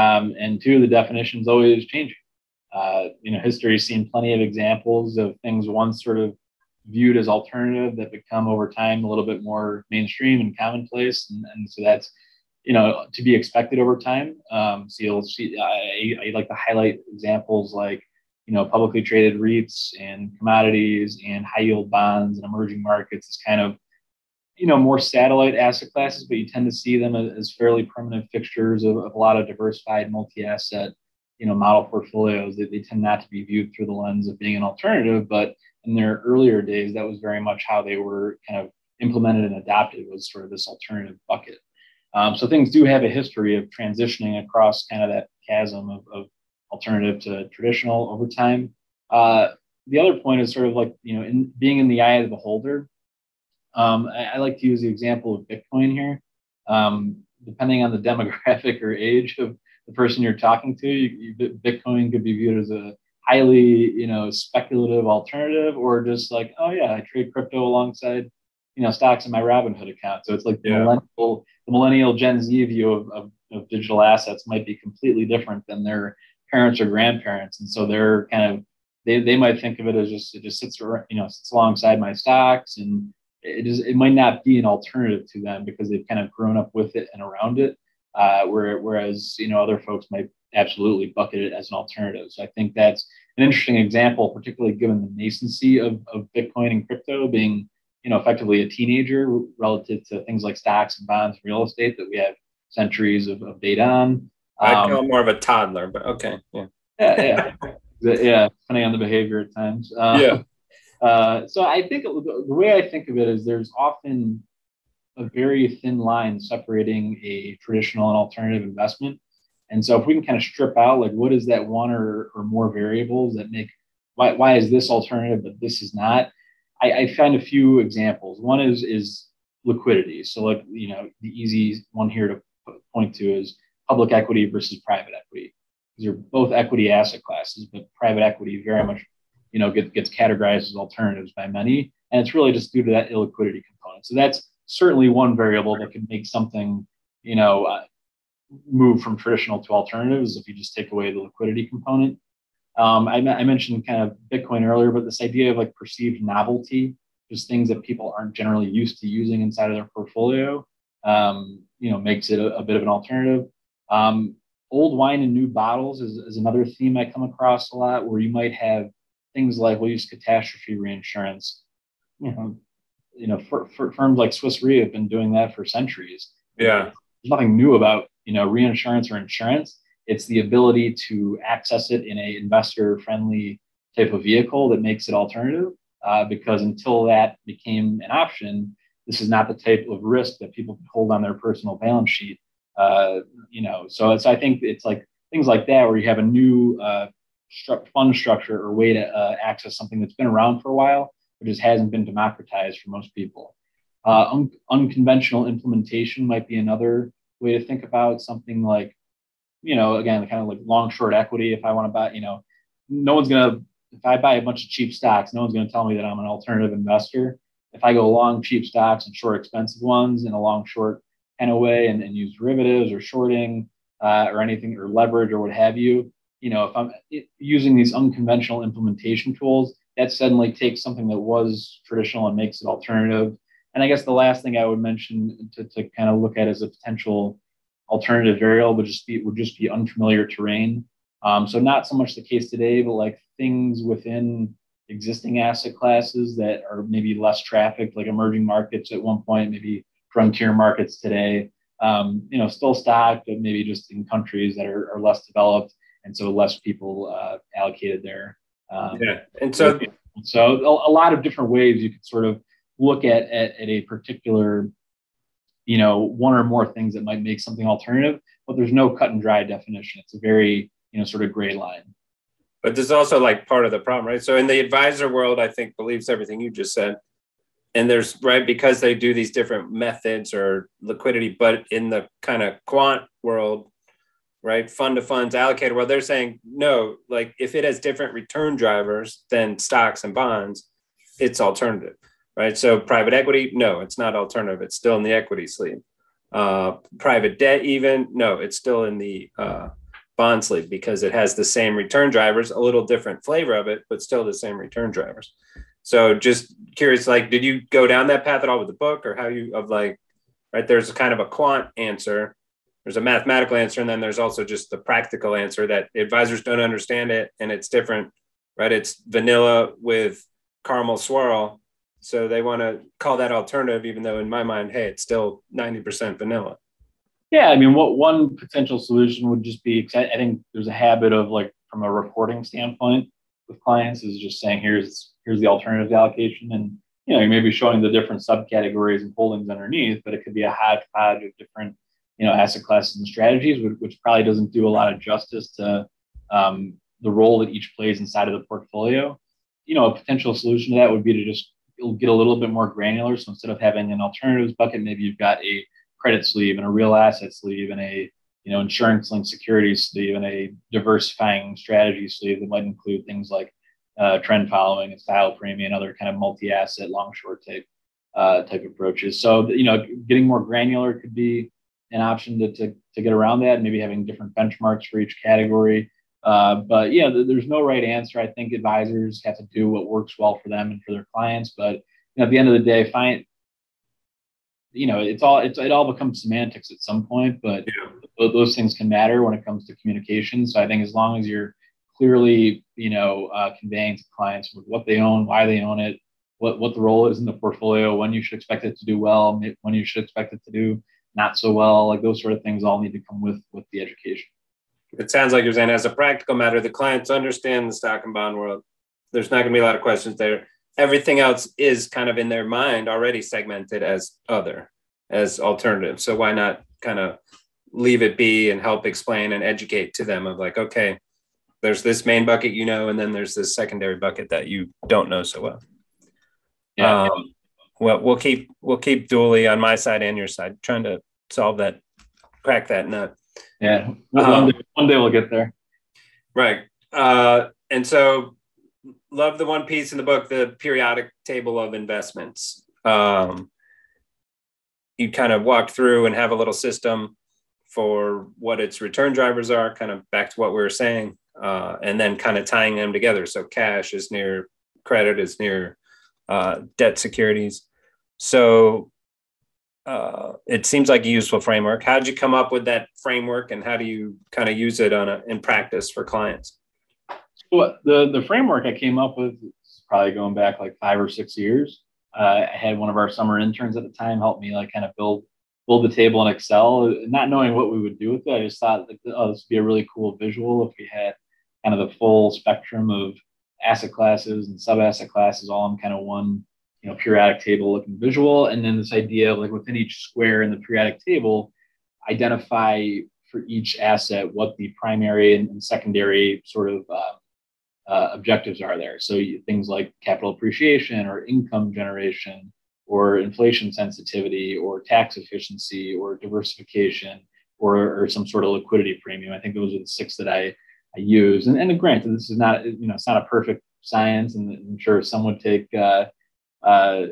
Um, and two, the definition is always changing. Uh, you know, history has seen plenty of examples of things once sort of viewed as alternative that become over time a little bit more mainstream and commonplace. And, and so that's, you know, to be expected over time. Um, so you'll see, I, I like to highlight examples like, you know, publicly traded REITs and commodities and high yield bonds and emerging markets is kind of, you know, more satellite asset classes, but you tend to see them as fairly permanent fixtures of, of a lot of diversified multi-asset, you know, model portfolios. They, they tend not to be viewed through the lens of being an alternative, but in their earlier days, that was very much how they were kind of implemented and adopted, was sort of this alternative bucket. Um, so things do have a history of transitioning across kind of that chasm of, of alternative to traditional over time. Uh, the other point is sort of like, you know, in, being in the eye of the beholder. Um, I, I like to use the example of Bitcoin here. Um, depending on the demographic or age of the person you're talking to, you, you, Bitcoin could be viewed as a highly, you know, speculative alternative, or just like, oh yeah, I trade crypto alongside, you know, stocks in my Robinhood account. So it's like the, yeah. millennial, the millennial Gen Z view of, of, of digital assets might be completely different than their parents or grandparents, and so they're kind of they they might think of it as just it just sits you know sits alongside my stocks and. It is. It might not be an alternative to them because they've kind of grown up with it and around it, uh, where, whereas you know other folks might absolutely bucket it as an alternative. So I think that's an interesting example, particularly given the nascency of, of Bitcoin and crypto being you know, effectively a teenager relative to things like stocks and bonds, real estate that we have centuries of, of data on. Um, I feel more of a toddler, but okay. Yeah. Yeah. Yeah. yeah depending on the behavior at times. Um, yeah. Uh, so I think the way I think of it is there's often a very thin line separating a traditional and alternative investment. And so if we can kind of strip out, like, what is that one or, or more variables that make, why, why is this alternative, but this is not? I, I found a few examples. One is, is liquidity. So like, you know, the easy one here to point to is public equity versus private equity. These are both equity asset classes, but private equity very much, you know, gets, gets categorized as alternatives by many. And it's really just due to that illiquidity component. So that's certainly one variable that can make something, you know, uh, move from traditional to alternatives if you just take away the liquidity component. Um, I, I mentioned kind of Bitcoin earlier, but this idea of like perceived novelty, just things that people aren't generally used to using inside of their portfolio, um, you know, makes it a, a bit of an alternative. Um, old wine in new bottles is, is another theme I come across a lot, where you might have things like, we'll use catastrophe reinsurance. You know, you know, for, for firms like Swiss Re have been doing that for centuries. Yeah, there's nothing new about, you know, reinsurance or insurance. It's the ability to access it in a investor-friendly type of vehicle that makes it alternative, uh, because until that became an option, this is not the type of risk that people hold on their personal balance sheet. Uh, you know, so it's, I think it's like things like that where you have a new uh, stru- fund structure or way to uh, access something that's been around for a while, but just hasn't been democratized for most people. Uh, un- unconventional implementation might be another way to think about something like, you know, again, kind of like long, short equity. If I want to buy, you know, no one's going to, if I buy a bunch of cheap stocks, no one's going to tell me that I'm an alternative investor. If I go long cheap stocks and short expensive ones in a long, short kind of way and, and use derivatives or shorting uh, or anything or leverage or what have you, you know, if I'm using these unconventional implementation tools, that suddenly takes something that was traditional and makes it alternative. And I guess the last thing I would mention to, to kind of look at as a potential alternative variable would just be would just be unfamiliar terrain. Um, so not so much the case today, but like things within existing asset classes that are maybe less trafficked, like emerging markets at one point, maybe frontier markets today. Um, you know, still stock, but maybe just in countries that are, are less developed, and so less people uh, allocated there. Um, yeah, and so so a, a lot of different ways you could sort of look at, at at a particular, you know, one or more things that might make something alternative, but there's no cut and dry definition. It's a very, you know, sort of gray line. But this is also like part of the problem, right? So in the advisor world, I think believes everything you just said, and there's right because they do these different methods or liquidity. But in the kind of quant world, right, fund to funds, allocator, well, they're saying, no, like if it has different return drivers than stocks and bonds, it's alternative, right? So private equity, no, it's not alternative. It's still in the equity sleeve. Uh, private debt even, no, it's still in the uh, bond sleeve because it has the same return drivers, a little different flavor of it, but still the same return drivers. So just curious, like, did you go down that path at all with the book or how you of like, right, there's kind of a quant answer. There's a mathematical answer, and then there's also just the practical answer that advisors don't understand it, and it's different, right? It's vanilla with caramel swirl, so they want to call that alternative, even though in my mind, hey, it's still ninety percent vanilla. Yeah, I mean, what one potential solution would just be, because I, I think there's a habit of like from a reporting standpoint with clients is just saying here's here's the alternative allocation, and you know you may be showing the different subcategories and holdings underneath, but it could be a hodgepodge of different, you know, asset classes and strategies, which probably doesn't do a lot of justice to um, the role that each plays inside of the portfolio. You know, a potential solution to that would be to just get a little bit more granular. So instead of having an alternatives bucket, maybe you've got a credit sleeve and a real asset sleeve and a, you know, insurance-linked securities sleeve and a diversifying strategy sleeve that might include things like uh, trend following and style premium and other kind of multi-asset, long-short type uh, type approaches. So, you know, getting more granular could be an option to, to to get around that, maybe having different benchmarks for each category. Uh, but yeah, th- there's no right answer. I think advisors have to do what works well for them and for their clients. But you know, at the end of the day, find you know, it's all it's it all becomes semantics at some point. But yeah. th- those things can matter when it comes to communication. So I think as long as you're clearly, you know, uh, conveying to clients what they own, why they own it, what, what the role is in the portfolio, when you should expect it to do well, when you should expect it to do not so well, like those sort of things all need to come with, with the education. It sounds like you're saying as a practical matter, the clients understand the stock and bond world. There's not going to be a lot of questions there. Everything else is kind of in their mind already segmented as other, as alternative. So why not kind of leave it be and help explain and educate to them of like, okay, there's this main bucket, you know, and then there's this secondary bucket that you don't know so well. Yeah. Um, well, we'll keep, we'll keep dually on my side and your side, trying to solve that, crack that nut. Yeah. Um, one, day, one day we'll get there. Right. Uh, and so love the one piece in the book, the periodic table of investments. Um, you kind of walk through and have a little system for what its return drivers are, kind of back to what we were saying, uh, and then kind of tying them together. So cash is near, credit is near, uh, debt securities. So uh, it seems like a useful framework. How did you come up with that framework, and how do you kind of use it on a, in practice for clients? So the, the framework I came up with is probably going back like five or six years. Uh, I had one of our summer interns at the time help me like kind of build build the table in Excel, not knowing what we would do with it. I just thought, like, oh, this would be a really cool visual if we had kind of the full spectrum of asset classes and sub-asset classes all in kind of one, you know, periodic table looking visual. And then this idea of like within each square in the periodic table, identify for each asset what the primary and secondary sort of uh, uh, objectives are there. So things like capital appreciation or income generation, or inflation sensitivity, or tax efficiency, or diversification, or, or some sort of liquidity premium. I think those are the six that I, I use. And, and granted, this is not, you know, it's not a perfect science, and I'm sure some would take, uh, uh,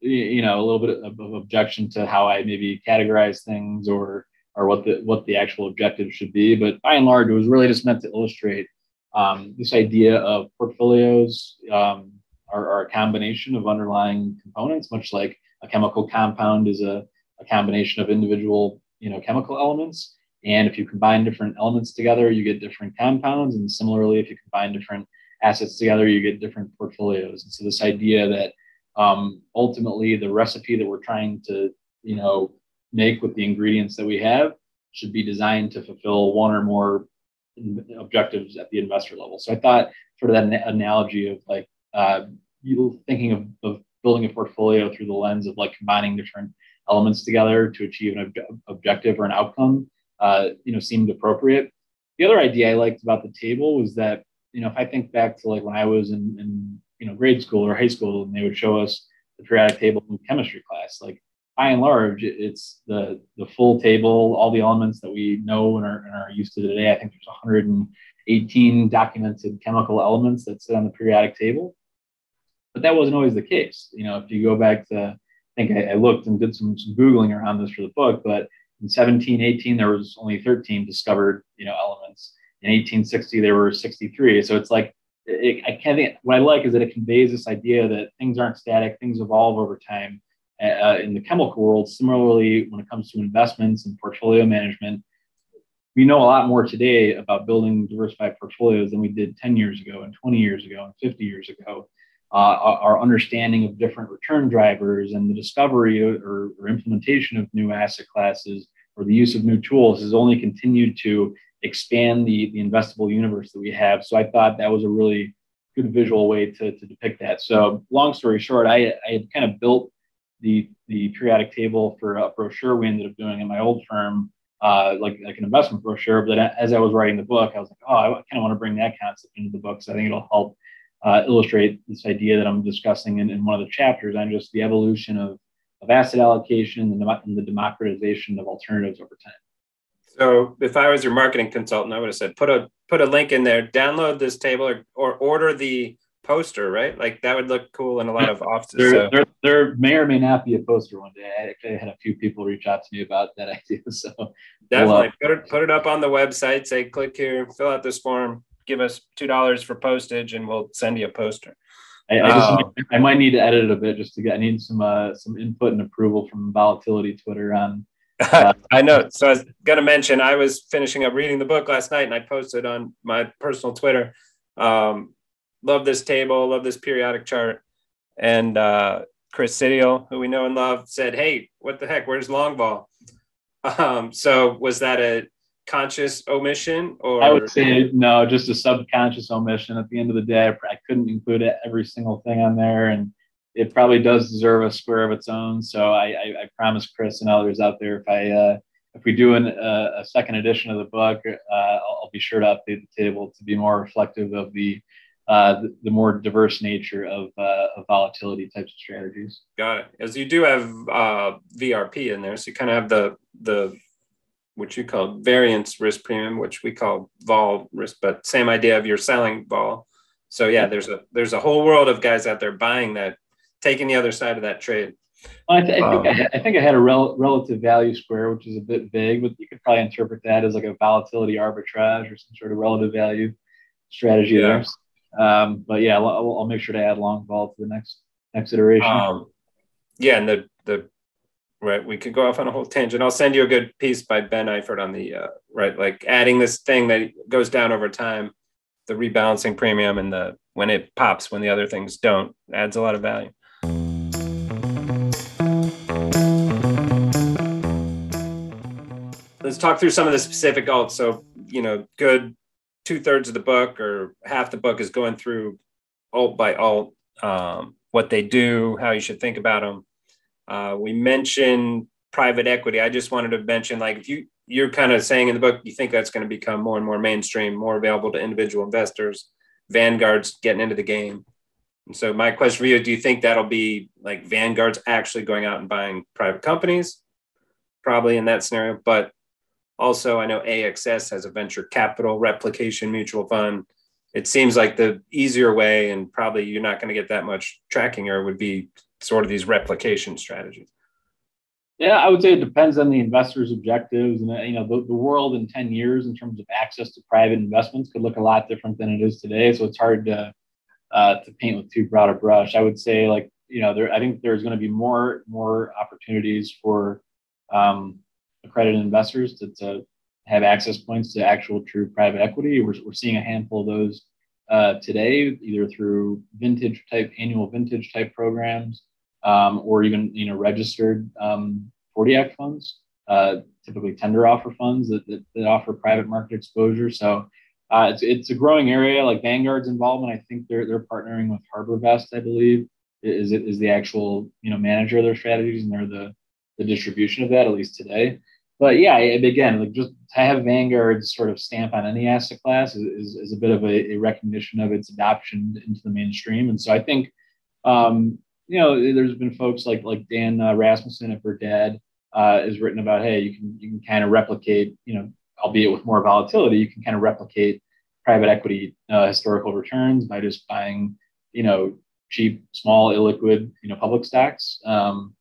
you know, a little bit of, of objection to how I maybe categorize things, or or what the what the actual objective should be. But by and large, it was really just meant to illustrate um, this idea of portfolios. Um, are a combination of underlying components, much like a chemical compound is a, a combination of individual, you know, chemical elements. And if you combine different elements together, you get different compounds. And similarly, if you combine different assets together, you get different portfolios. And so this idea that um, ultimately the recipe that we're trying to, you know, make with the ingredients that we have should be designed to fulfill one or more objectives at the investor level. So I thought sort of that an- analogy of like, Uh, you thinking of, of building a portfolio through the lens of like combining different elements together to achieve an ob- objective or an outcome, uh, you know, seemed appropriate. The other idea I liked about the table was that, you know, if I think back to like when I was in, in you know, grade school or high school, and they would show us the periodic table in chemistry class, like by and large, it's the the full table, all the elements that we know and are, and are used to today. I think there's one hundred eighteen documented chemical elements that sit on the periodic table. But that wasn't always the case. You know, if you go back to, I think I, I looked and did some, some Googling around this for the book, but in seventeen eighteen, there was only thirteen discovered, you know, elements. In eighteen sixty, there were sixty-three. So it's like, it, I can't think, what I like is that it conveys this idea that things aren't static, things evolve over time uh, in the chemical world. Similarly, when it comes to investments and portfolio management, we know a lot more today about building diversified portfolios than we did ten years ago and twenty years ago and fifty years ago. Uh, our understanding of different return drivers and the discovery or, or implementation of new asset classes or the use of new tools has only continued to expand the, the investable universe that we have. So I thought that was a really good visual way to, to depict that. So long story short, I, I had kind of built the, the periodic table for a brochure we ended up doing in my old firm, Uh, like, like an investment brochure. But as I was writing the book, I was like, oh, I kind of want to bring that concept into the book. So I think it'll help uh, illustrate this idea that I'm discussing in, in one of the chapters on just the evolution of, of asset allocation and the, and the democratization of alternatives over time. So if I was your marketing consultant, I would have said, put a put a link in there, download this table, or, or order the poster, right? Like that would look cool in a lot of offices. There, so. there, there may or may not be a poster one day. I actually had a few people reach out to me about that idea. So definitely put it, put it up on the website, say, click here, fill out this form, give us two dollars for postage, and we'll send you a poster. I, I, just, uh, I might need to edit it a bit just to get, I need some, uh, some input and approval from Volatility Twitter on. Uh, I know. So I was going to mention, I was finishing up reading the book last night and I posted on my personal Twitter, um, love this table, love this periodic chart. And uh, Chris Sidio, who we know and love, said, hey, what the heck, where's Longball? Um, so was that a conscious omission? Or I would say, no, just a subconscious omission. At the end of the day, I couldn't include it, every single thing on there. And it probably does deserve a square of its own. So I, I, I promise Chris and others out there, if I uh, if we do an, uh, a second edition of the book, uh, I'll, I'll be sure to update the table to be more reflective of the uh, the, the more diverse nature of, uh, of volatility types of strategies. Got it. As you do have uh, V R P in there, so you kind of have the the what you call variance risk premium, which we call vol risk, but same idea of you're selling vol. So yeah, there's a there's a whole world of guys out there buying that, taking the other side of that trade. Well, I, th- I, think um, I, I think I had a rel- relative value square, which is a bit vague, but you could probably interpret that as like a volatility arbitrage or some sort of relative value strategy yeah. there. Um, but yeah, I'll, I'll make sure to add long vol to the next next iteration. Um, yeah, and the the right, we could go off on a whole tangent. I'll send you a good piece by Ben Eifert on the uh, right, like adding this thing that goes down over time, the rebalancing premium, and the when it pops when the other things don't, adds a lot of value. Let's talk through some of the specific alts. So, you know, good two thirds of the book or half the book is going through alt by alt, um, what they do, how you should think about them. Uh, we mentioned private equity. I just wanted to mention, like, if you, you're kind of saying in the book, you think that's going to become more and more mainstream, more available to individual investors. Vanguard's getting into the game. And so my question for you, do you think that'll be like Vanguard's actually going out and buying private companies? Probably in that scenario, but also, I know A X S has a venture capital replication mutual fund. It seems like the easier way, and probably you're not going to get that much tracking, or would be sort of these replication strategies. Yeah, I would say it depends on the investor's objectives. And, you know, the, the world in ten years in terms of access to private investments could look a lot different than it is today. So it's hard to uh, to paint with too broad a brush. I would say, like, you know, there, I think there's going to be more more opportunities for um accredited investors to, to have access points to actual true private equity. We're, we're seeing a handful of those uh, today, either through vintage type, annual vintage type programs, um, or even, you know, registered um, forty act funds, uh, typically tender offer funds that, that, that offer private market exposure. So uh, it's, it's a growing area. Like Vanguard's involvement, I think they're, they're partnering with Harbor Vest, I believe, is, is the actual, you know, manager of their strategies, and they're the, the distribution of that, at least today. But yeah, again, like, just to have Vanguard's sort of stamp on any asset class is, is a bit of a, a recognition of its adoption into the mainstream. And so I think, um, you know, there's been folks like like Dan uh, Rasmussen at Verdad uh, has written about, hey, you can you can kind of replicate, you know, albeit with more volatility, you can kind of replicate private equity uh, historical returns by just buying, you know, cheap, small, illiquid, you know, public stocks. Um,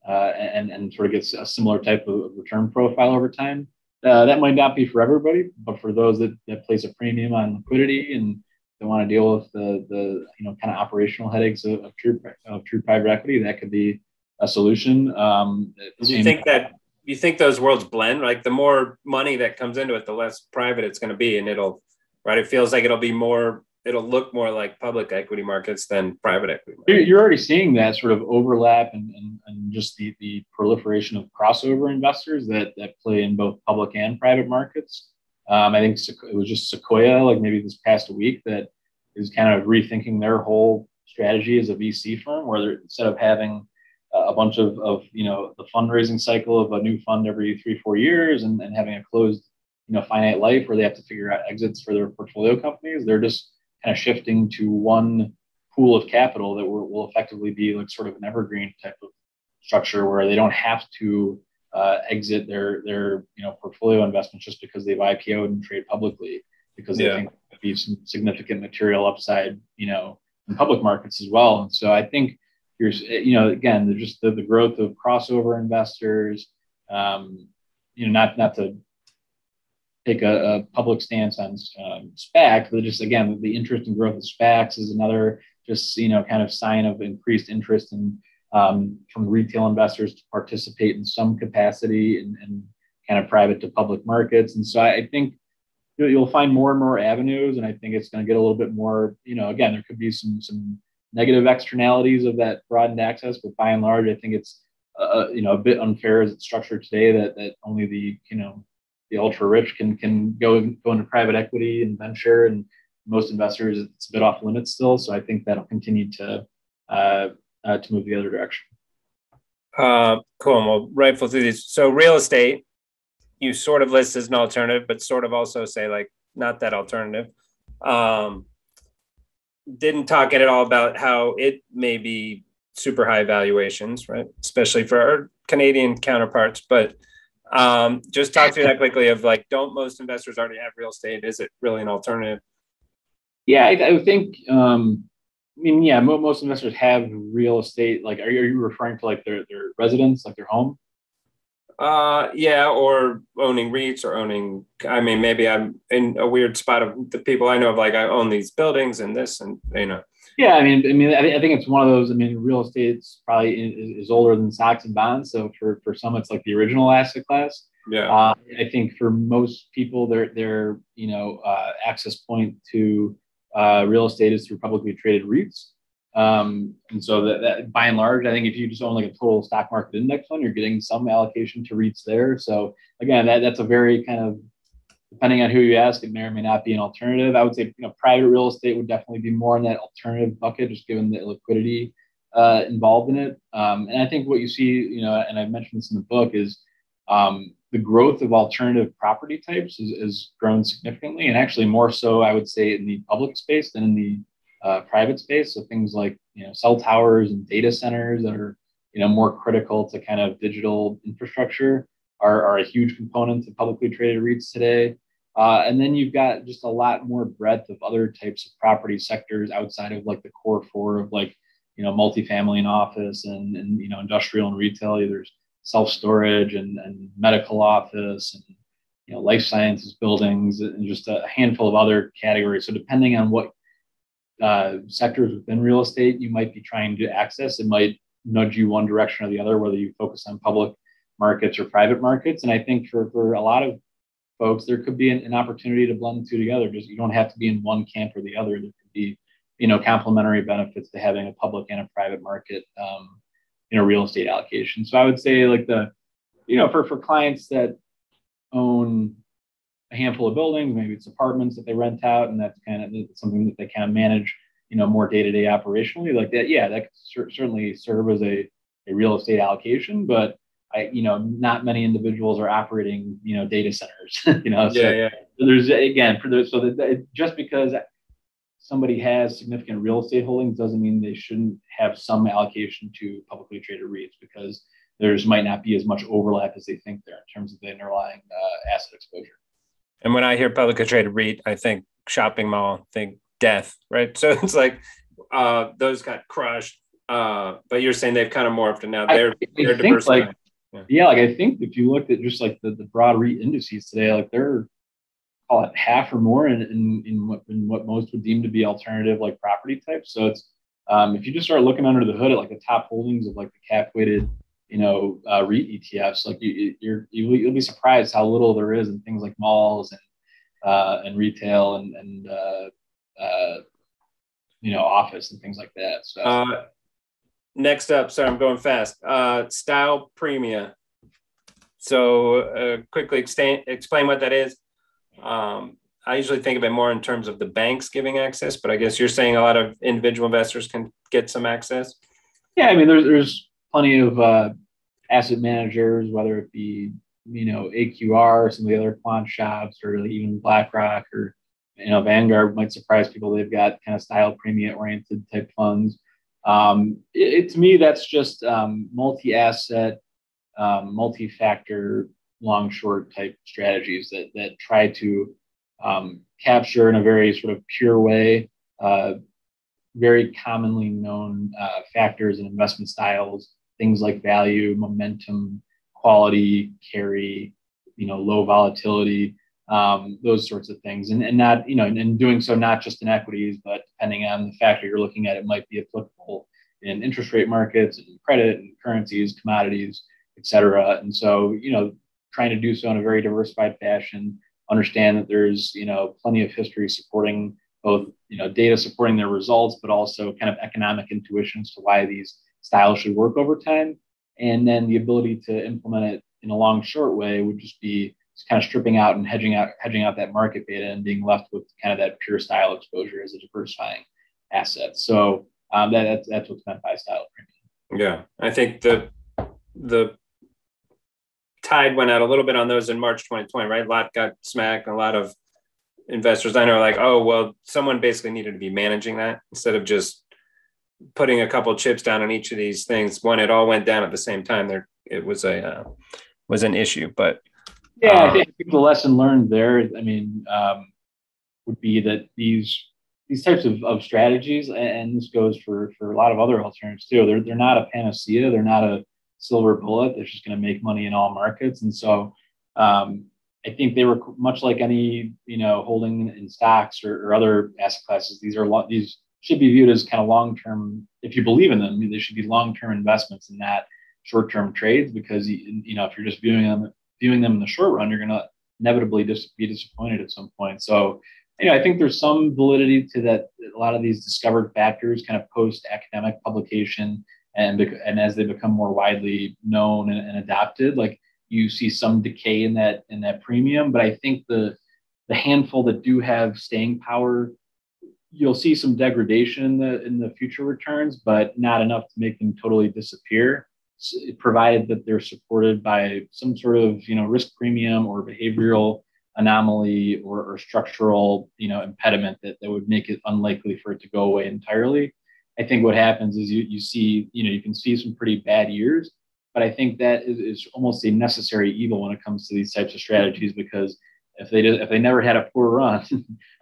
Uh, and, and sort of gets a similar type of return profile over time. Uh, that might not be for everybody, but for those that, that place a premium on liquidity and they want to deal with the, the you know, kind of operational headaches of, of, true, of true private equity, that could be a solution. Um, do you think that you think those worlds blend? Like, the more money that comes into it, the less private it's going to be, and it'll right. It feels like it'll be more. It'll look more like public equity markets than private equity markets. You're already seeing that sort of overlap and, and, and just the, the proliferation of crossover investors that, that play in both public and private markets. Um, I think it was just Sequoia, like maybe this past week, that is kind of rethinking their whole strategy as a V C firm, where they're, instead of having a bunch of, of, you know, the fundraising cycle of a new fund every three, four years and, and having a closed, you know, finite life where they have to figure out exits for their portfolio companies, they're just kind of shifting to one pool of capital that will, will effectively be like sort of an evergreen type of structure, where they don't have to uh, exit their their you know portfolio investments just because they've I P O'd and trade publicly, because they yeah. think there'll be some significant material upside, you know, in public markets as well. And so I think you're you know again there's just the, the growth of crossover investors. Um, you know, not not to take a, a public stance on um, SPAC, but just, again, the interest and growth of SPACs is another just, you know, kind of sign of increased interest in, um, from retail investors to participate in some capacity in, in kind of private to public markets. And so I, I think you'll find more and more avenues, and I think it's going to get a little bit more, you know, again, there could be some some negative externalities of that broadened access, but by and large, I think it's uh, you know a bit unfair as it's structured today that that only the you know the ultra rich can can go go into private equity and venture, and most investors it's a bit off limits still. So I think that'll continue to uh, uh, to move the other direction. Uh, cool. We'll rifle through these. So real estate, you sort of list as an alternative, but sort of also say like not that alternative. Um, didn't talk at all about how it may be super high valuations, right? Especially for our Canadian counterparts. But um, just talk through that quickly of like, don't most investors already have real estate? Is it really an alternative? Yeah, I, I think, um, I mean, yeah, most investors have real estate. Like, are you, are you referring to like their, their residence, like their home? Uh, yeah, or owning REITs or owning, I mean, maybe I'm in a weird spot of the people I know of, like I own these buildings and this and, you know. Yeah, I mean, I mean, I, th- I think it's one of those, I mean, real estate probably is, is older than stocks and bonds. So for, for some, it's like the original asset class. Yeah. Uh, I think for most people, their, their you know, uh, access point to uh, real estate is through publicly traded REITs. Um, and so that, that by and large, I think if you just own like a total stock market index fund, you're getting some allocation to REITs there. So again, that, that's a very kind of, depending on who you ask, it may or may not be an alternative. I would say, you know, private real estate would definitely be more in that alternative bucket, just given the liquidity, uh, involved in it. Um, and I think what you see, you know, and I mentioned this in the book is, um, the growth of alternative property types is, is grown significantly, and actually more so, I would say, in the public space than in the Uh, private space. So things like, you know, cell towers and data centers that are, you know, more critical to kind of digital infrastructure are, are a huge component of publicly traded REITs today. Uh, and then you've got just a lot more breadth of other types of property sectors outside of like the core four of like, you know, multifamily and office and, and you know, industrial and retail. There's self-storage and, and medical office and, you know, life sciences buildings and just a handful of other categories. So depending on what Uh, sectors within real estate you might be trying to access, it might nudge you one direction or the other, whether you focus on public markets or private markets. And I think for, for a lot of folks, there could be an, an opportunity to blend the two together. Just you don't have to be in one camp or the other. There could be, you know, complementary benefits to having a public and a private market, um, you know, real estate allocation. So I would say like the, you know, for, for clients that own a handful of buildings, maybe it's apartments that they rent out, and that's kind of something that they kind of manage, you know, more day-to-day operationally like that. Yeah, that could cer- certainly serve as a, a real estate allocation, but I, you know, not many individuals are operating, you know, data centers, you know, so, yeah, yeah. So there's, again, for the, so that it, just because somebody has significant real estate holdings doesn't mean they shouldn't have some allocation to publicly traded REITs, because there's might not be as much overlap as they think there in terms of the underlying uh, asset exposure. And when I hear publicly traded REIT, I think shopping mall, think death, right? So it's like uh, those got crushed, uh, but you're saying they've kind of morphed, and now they're, I, they're diversified. Like, yeah. yeah, like I think if you looked at just like the, the broad REIT indices today, like they're call it half or more in, in, in, what, in what most would deem to be alternative like property types. So it's um, if you just start looking under the hood at like the top holdings of like the cap weighted, you know, uh, REIT E T Fs, like you, you're, you'll be surprised how little there is in things like malls and, uh, and retail and, and, uh, uh, you know, office and things like that. So uh, next up, sorry, I'm going fast. Uh, style premia. So uh, quickly explain, explain what that is. Um, I usually think of it more in terms of the banks giving access, but I guess you're saying a lot of individual investors can get some access. Yeah. I mean, there's, there's, plenty of uh, asset managers, whether it be, you know, A Q R, some of the other quant shops, or even BlackRock or, you know, Vanguard might surprise people. They've got kind of style premium oriented type funds. Um, it, it, to me, that's just um, multi-asset, um, multi-factor, long short type strategies that that try to um, capture in a very sort of pure way uh, very commonly known uh, factors and investment styles. Things like value, momentum, quality, carry, you know, low volatility, um, those sorts of things. And, and not, you know, and, and doing so not just in equities, but depending on the factor you're looking at, it might be applicable in interest rate markets and credit and currencies, commodities, et cetera. And so, you know, trying to do so in a very diversified fashion, understand that there's, you know, plenty of history supporting both you know data supporting their results, but also kind of economic intuitions to why these styles should work over time. And then the ability to implement it in a long short way would just be kind of stripping out and hedging out hedging out that market beta and being left with kind of that pure style exposure as a diversifying asset. So um, that, that's that's what's meant by style premium. Yeah, I think the the tide went out a little bit on those in March twenty twenty, right? A lot got smacked, and a lot of investors I know are like, oh, well, someone basically needed to be managing that instead of just putting a couple chips down on each of these things. When it all went down at the same time, there it was a uh, was an issue, but. Yeah, I think the lesson learned there, I mean, um, would be that these these types of, of strategies, and this goes for, for a lot of other alternatives too, they're, they're not a panacea, they're not a silver bullet that's just going to make money in all markets. And so um, I think they were much like any, you know, holding in stocks or, or other asset classes, these are lo- these should be viewed as kind of long-term, if you believe in them, they should be long-term investments and not short-term trades, because, you know, if you're just viewing them viewing them in the short run, you're going to inevitably just be disappointed at some point. So, you know, I think there's some validity to that. A lot of these discovered factors kind of post-academic publication and, and as they become more widely known and, and adopted, like you see some decay in that, in that premium. But I think the, the handful that do have staying power, you'll see some degradation in the, in the future returns, but not enough to make them totally disappear, provided that they're supported by some sort of, you know, risk premium or behavioral anomaly or, or structural, you know, impediment that, that would make it unlikely for it to go away entirely. I think what happens is you, you see, you know, you can see some pretty bad years, but I think that is, is almost a necessary evil when it comes to these types of strategies, because if they did, if they never had a poor run,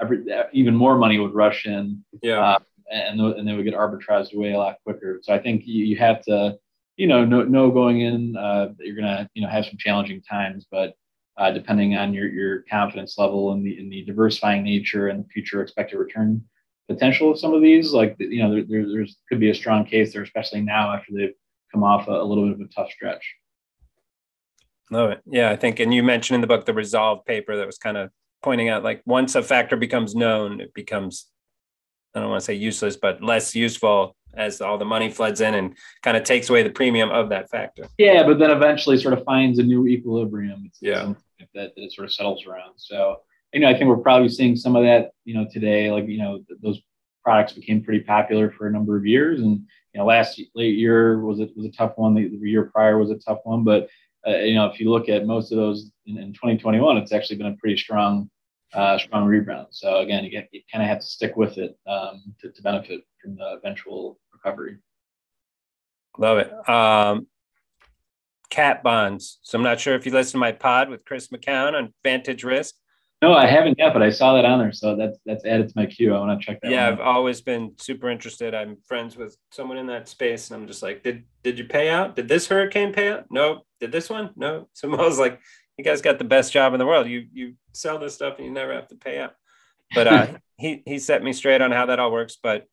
every, even more money would rush in, yeah, uh, and, and they would get arbitraged away a lot quicker. So I think you, you have to, you know, no, no going in uh, that you're going to, you know, have some challenging times, but uh, depending on your, your confidence level and the, in the diversifying nature and the future expected return potential of some of these, like, you know, there, there there's could be a strong case there, especially now after they've come off a, a little bit of a tough stretch. Love it. Yeah, I think, and you mentioned in the book, the Resolve paper that was kind of pointing out, like, once a factor becomes known, it becomes, I don't want to say useless, but less useful as all the money floods in and kind of takes away the premium of that factor. Yeah, but then eventually sort of finds a new equilibrium. It's, yeah, that, that it sort of settles around. So, you know, I think we're probably seeing some of that, you know, today, like, you know, th- those products became pretty popular for a number of years. And, you know, last late year was a, was a tough one. The, the year prior was a tough one. But, uh, you know, if you look at most of those in, in twenty twenty-one, it's actually been a pretty strong Uh, strong rebound. So again, you, you kind of have to stick with it um, to, to benefit from the eventual recovery. Love it. Um, cat bonds. So I'm not sure if you listened to my pod with Chris McCown on Vantage Risk. No, I haven't yet, but I saw that on there. So that's, that's added to my queue. I want to check that Yeah, out. I've always been super interested. I'm friends with someone in that space and I'm just like, did, did you pay out? Did this hurricane pay out? No. Did this one? No. So I was like, you guys got the best job in the world. You you sell this stuff and you never have to pay up. But uh, he he set me straight on how that all works. But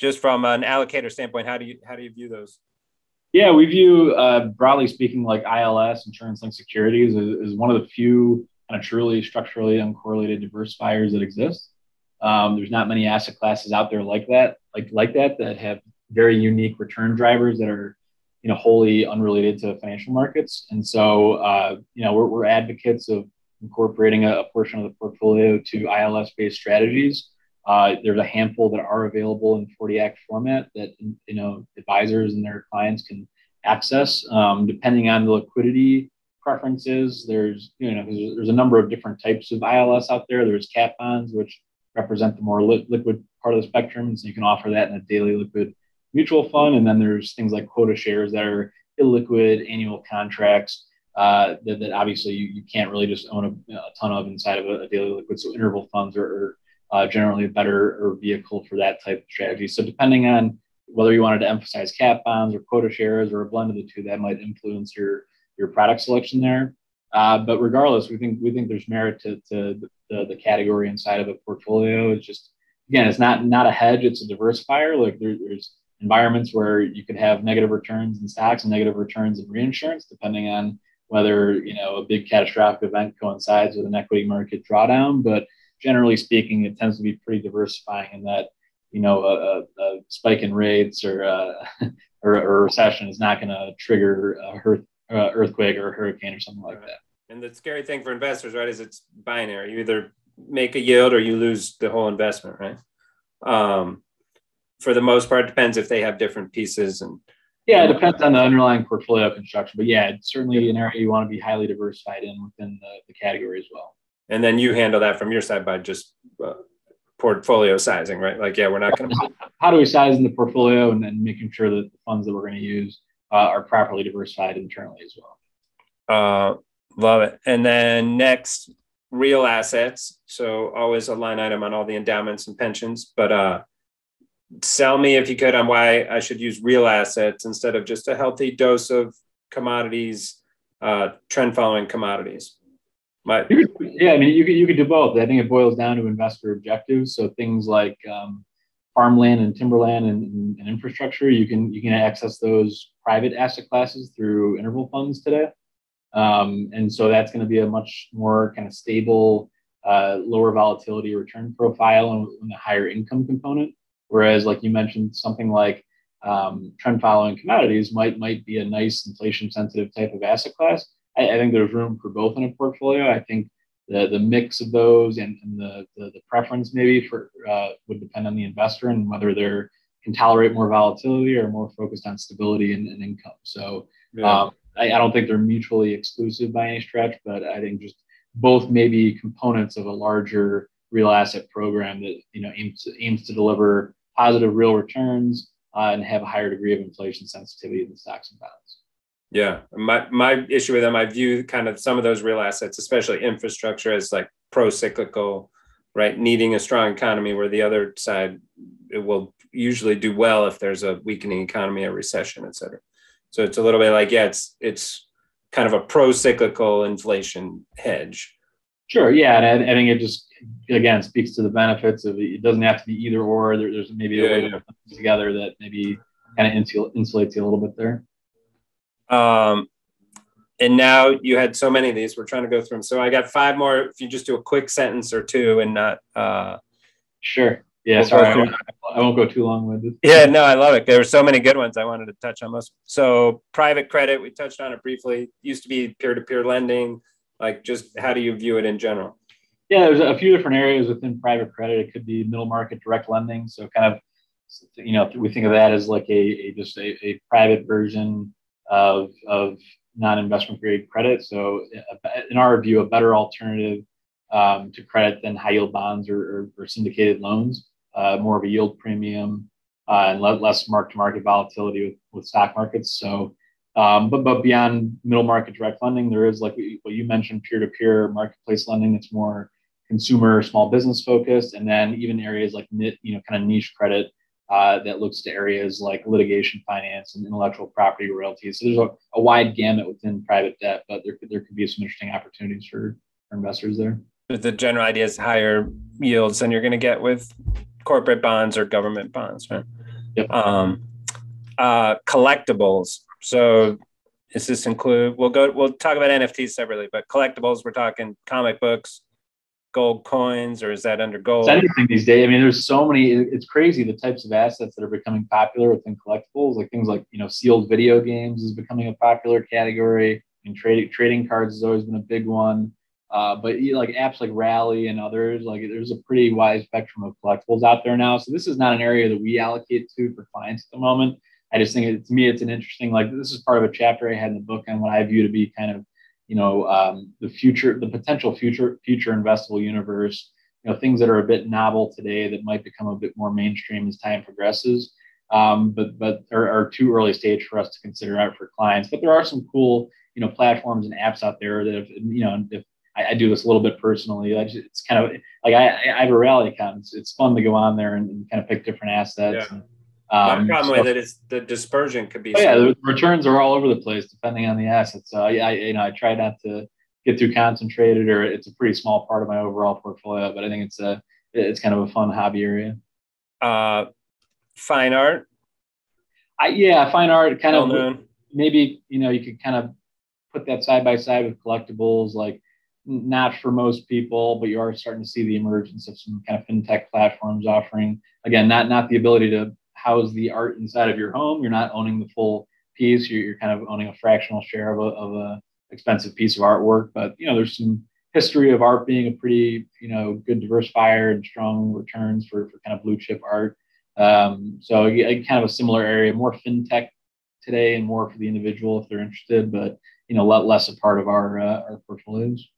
just from an allocator standpoint, how do you how do you view those? Yeah, we view uh, broadly speaking, like I L S, insurance-linked securities, is, is one of the few kind of truly structurally uncorrelated diversifiers that exist. Um, there's not many asset classes out there like that, like like that that have very unique return drivers that are, you know, wholly unrelated to financial markets. And so, uh, you know, we're, we're advocates of incorporating a, a portion of the portfolio to I L S-based strategies. Uh, there's a handful that are available in forty Act format that, you know, advisors and their clients can access. Um, depending on the liquidity preferences, there's, you know, there's, there's a number of different types of I L S out there. There's cat bonds, which represent the more li- liquid part of the spectrum. So you can offer that in a daily liquid mutual fund. And then there's things like quota shares that are illiquid annual contracts uh, that, that obviously you, you can't really just own a, a ton of inside of a, a daily liquid. So interval funds are, are uh, generally a better or vehicle for that type of strategy. So depending on whether you wanted to emphasize cat bonds or quota shares or a blend of the two, that might influence your, your product selection there. Uh, but regardless, we think we think there's merit to, to the, the, the category inside of a portfolio. It's just, again, it's not not a hedge, it's a diversifier. Like there, there's environments where you could have negative returns in stocks and negative returns in reinsurance, depending on whether, you know, a big catastrophic event coincides with an equity market drawdown. But generally speaking, it tends to be pretty diversifying in that, you know, a, a spike in rates or, uh, or, or a recession is not going to trigger a earth, uh, earthquake or a hurricane or something like that. And the scary thing for investors, right, is it's binary. You either make a yield or you lose the whole investment, right? Um, for the most part, it depends if they have different pieces. And yeah, it depends on the underlying portfolio construction. But yeah, it's certainly an area you want to be highly diversified in within the, the category as well. And then you handle that from your side by just uh, portfolio sizing, right? Like, yeah, we're not going to... How do we size in the portfolio and then making sure that the funds that we're going to use uh, are properly diversified internally as well. Uh, love it. And then next, real assets. So always a line item on all the endowments and pensions, but uh, sell me if you could on why I should use real assets instead of just a healthy dose of commodities, uh, trend following commodities. My- you could, yeah, I mean, you could, you could do both. I think it boils down to investor objectives. So things like um, farmland and timberland and, and infrastructure, you can you can access those private asset classes through interval funds today. Um, and so that's going to be a much more kind of stable, uh, lower volatility return profile and, and a higher income component. Whereas, like you mentioned, something like um, trend following commodities might might be a nice inflation sensitive type of asset class. I, I think there's room for both in a portfolio. I think the the mix of those and, and the, the the preference maybe for uh, would depend on the investor and whether they're can tolerate more volatility or more focused on stability and, and income. So. Yeah. Um, I don't think they're mutually exclusive by any stretch, but I think just both may be components of a larger real asset program that, you know, aims to, aims to deliver positive real returns uh, and have a higher degree of inflation sensitivity than stocks and bonds. Yeah. My my issue with them, I view kind of some of those real assets, especially infrastructure, as like pro-cyclical, right? Needing a strong economy where the other side, it will usually do well if there's a weakening economy, a recession, et cetera. So it's a little bit like, yeah, it's it's kind of a pro-cyclical inflation hedge. Sure, yeah, and I, I think it just, again, speaks to the benefits of it doesn't have to be either or. There, there's maybe yeah, a way yeah. to put together that maybe kind of insul- insulates you a little bit there. Um, and now you had so many of these. We're trying to go through them. So I got five more. If you just do a quick sentence or two and not... Uh, sure. Yeah, sorry, I won't go too long with it. Yeah, no, I love it. There were so many good ones I wanted to touch on most. So private credit, we touched on it briefly. Used to be peer-to-peer lending. Like, just how do you view it in general? Yeah, there's a few different areas within private credit. It could be middle market direct lending. So kind of, you know, we think of that as like a, a just a, a private version of of non-investment grade credit. So in our view, a better alternative um, to credit than high yield bonds or, or, or syndicated loans. Uh, more of a yield premium uh, and le- less mark-to-market volatility with, with stock markets. So, um, but but beyond middle market direct lending, there is, like what you mentioned, peer-to-peer marketplace lending. That's more consumer, small business focused, and then even areas like you know kind of niche credit uh, that looks to areas like litigation finance and intellectual property royalties. So there's a, a wide gamut within private debt, but there could, there could be some interesting opportunities for, for investors there. The general idea is higher yields than you're going to get with corporate bonds or government bonds, right? Yep. Um, uh, collectibles. So, does this include? We'll go. We'll talk about N F Ts separately, but collectibles. We're talking comic books, gold coins, or is that under gold? It's anything these days. I mean, there's so many. It's crazy the types of assets that are becoming popular within collectibles. Like things like you know, sealed video games is becoming a popular category, and trading trading cards has always been a big one. Uh, but you know, like apps like Rally and others, like there's a pretty wide spectrum of collectibles out there now. So this is not an area that we allocate to for clients at the moment. I just think it, to me, it's an interesting, like this is part of a chapter I had in the book on what I view to be kind of, you know, um, the future, the potential future, future investable universe, you know, things that are a bit novel today that might become a bit more mainstream as time progresses. Um, but, but are, are too early stage for us to consider out for clients, but there are some cool, you know, platforms and apps out there that, if, you know, if, I do this a little bit personally. I just, it's kind of like I, I have a Rally account. It's, it's fun to go on there and, and kind of pick different assets. Yeah. And, um, My problem so, with it is the dispersion could be. Yeah, the returns are all over the place depending on the assets. So yeah, I, you know, I try not to get too concentrated, or it's a pretty small part of my overall portfolio. But I think it's a it's kind of a fun hobby area. Uh, fine art. I, yeah, fine art. Kind well of known. Maybe you know you could kind of put that side by side with collectibles, like. not for most people, but you are starting to see the emergence of some kind of fintech platforms offering, again, not, not the ability to house the art inside of your home. You're not owning the full piece. You're, you're kind of owning a fractional share of a, of a expensive piece of artwork, but you know, there's some history of art being a pretty, you know, good diversifier and strong returns for, for kind of blue chip art. Um, so yeah, kind of a similar area, more fintech today and more for the individual if they're interested, but you know, lot less a part of our, uh, our portfolios.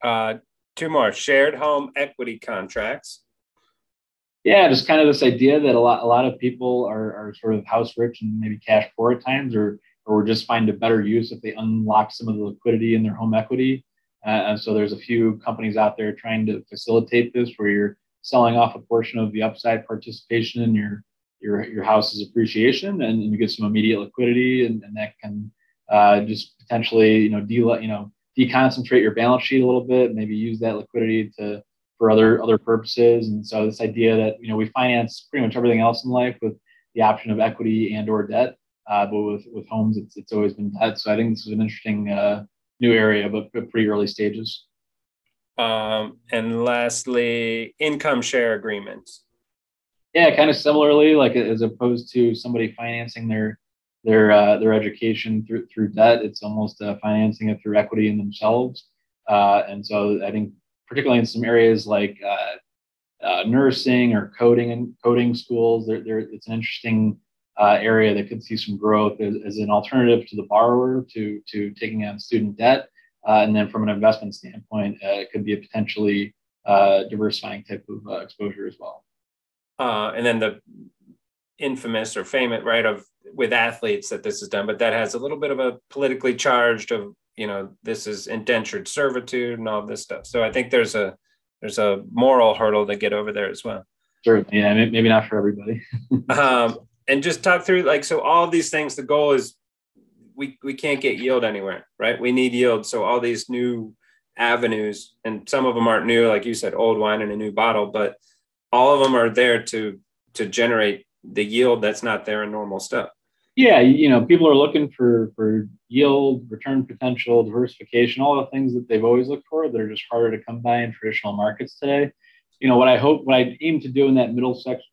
Uh, two more: shared home equity contracts. Yeah, just kind of this idea that a lot, a lot of people are, are sort of house rich and maybe cash poor at times, or, or just find a better use if they unlock some of the liquidity in their home equity. Uh, and so there's a few companies out there trying to facilitate this, where you're selling off a portion of the upside participation in your, your, your house's appreciation, and you get some immediate liquidity, and, and that can uh, just potentially, you know, de- you know, deconcentrate your balance sheet a little bit, maybe use that liquidity to, for other, other purposes. And so this idea that, you know, we finance pretty much everything else in life with the option of equity and or debt, uh, but with, with homes, it's, it's always been debt. So I think this is an interesting uh, new area, but pretty early stages. Um, and lastly, income share agreements. Yeah, kind of similarly, like as opposed to somebody financing their their uh, their education through through debt, it's almost uh, financing it through equity in themselves. Uh, and so I think particularly in some areas like uh, uh, nursing or coding and coding schools, they're, they're, it's an interesting uh, area that could see some growth as, as an alternative to the borrower to to taking on student debt. Uh, and then from an investment standpoint, uh, it could be a potentially uh, diversifying type of uh, exposure as well. Uh, and then the infamous or famous, right, of with athletes that this is done, but that has a little bit of a politically charged of, you know, this is indentured servitude and all this stuff. So I think there's a, there's a moral hurdle to get over there as well. Sure. Yeah. Maybe not for everybody. um, and just talk through like, so all these things, the goal is we, we can't get yield anywhere, right? We need yield. So all these new avenues, and some of them aren't new, like you said, old wine in a new bottle, but all of them are there to, to generate the yield that's not there in normal stuff. Yeah, you know, people are looking for, for yield, return potential, diversification, all the things that they've always looked for that are just harder to come by in traditional markets today. You know, what I hope, what I aim to do in that middle section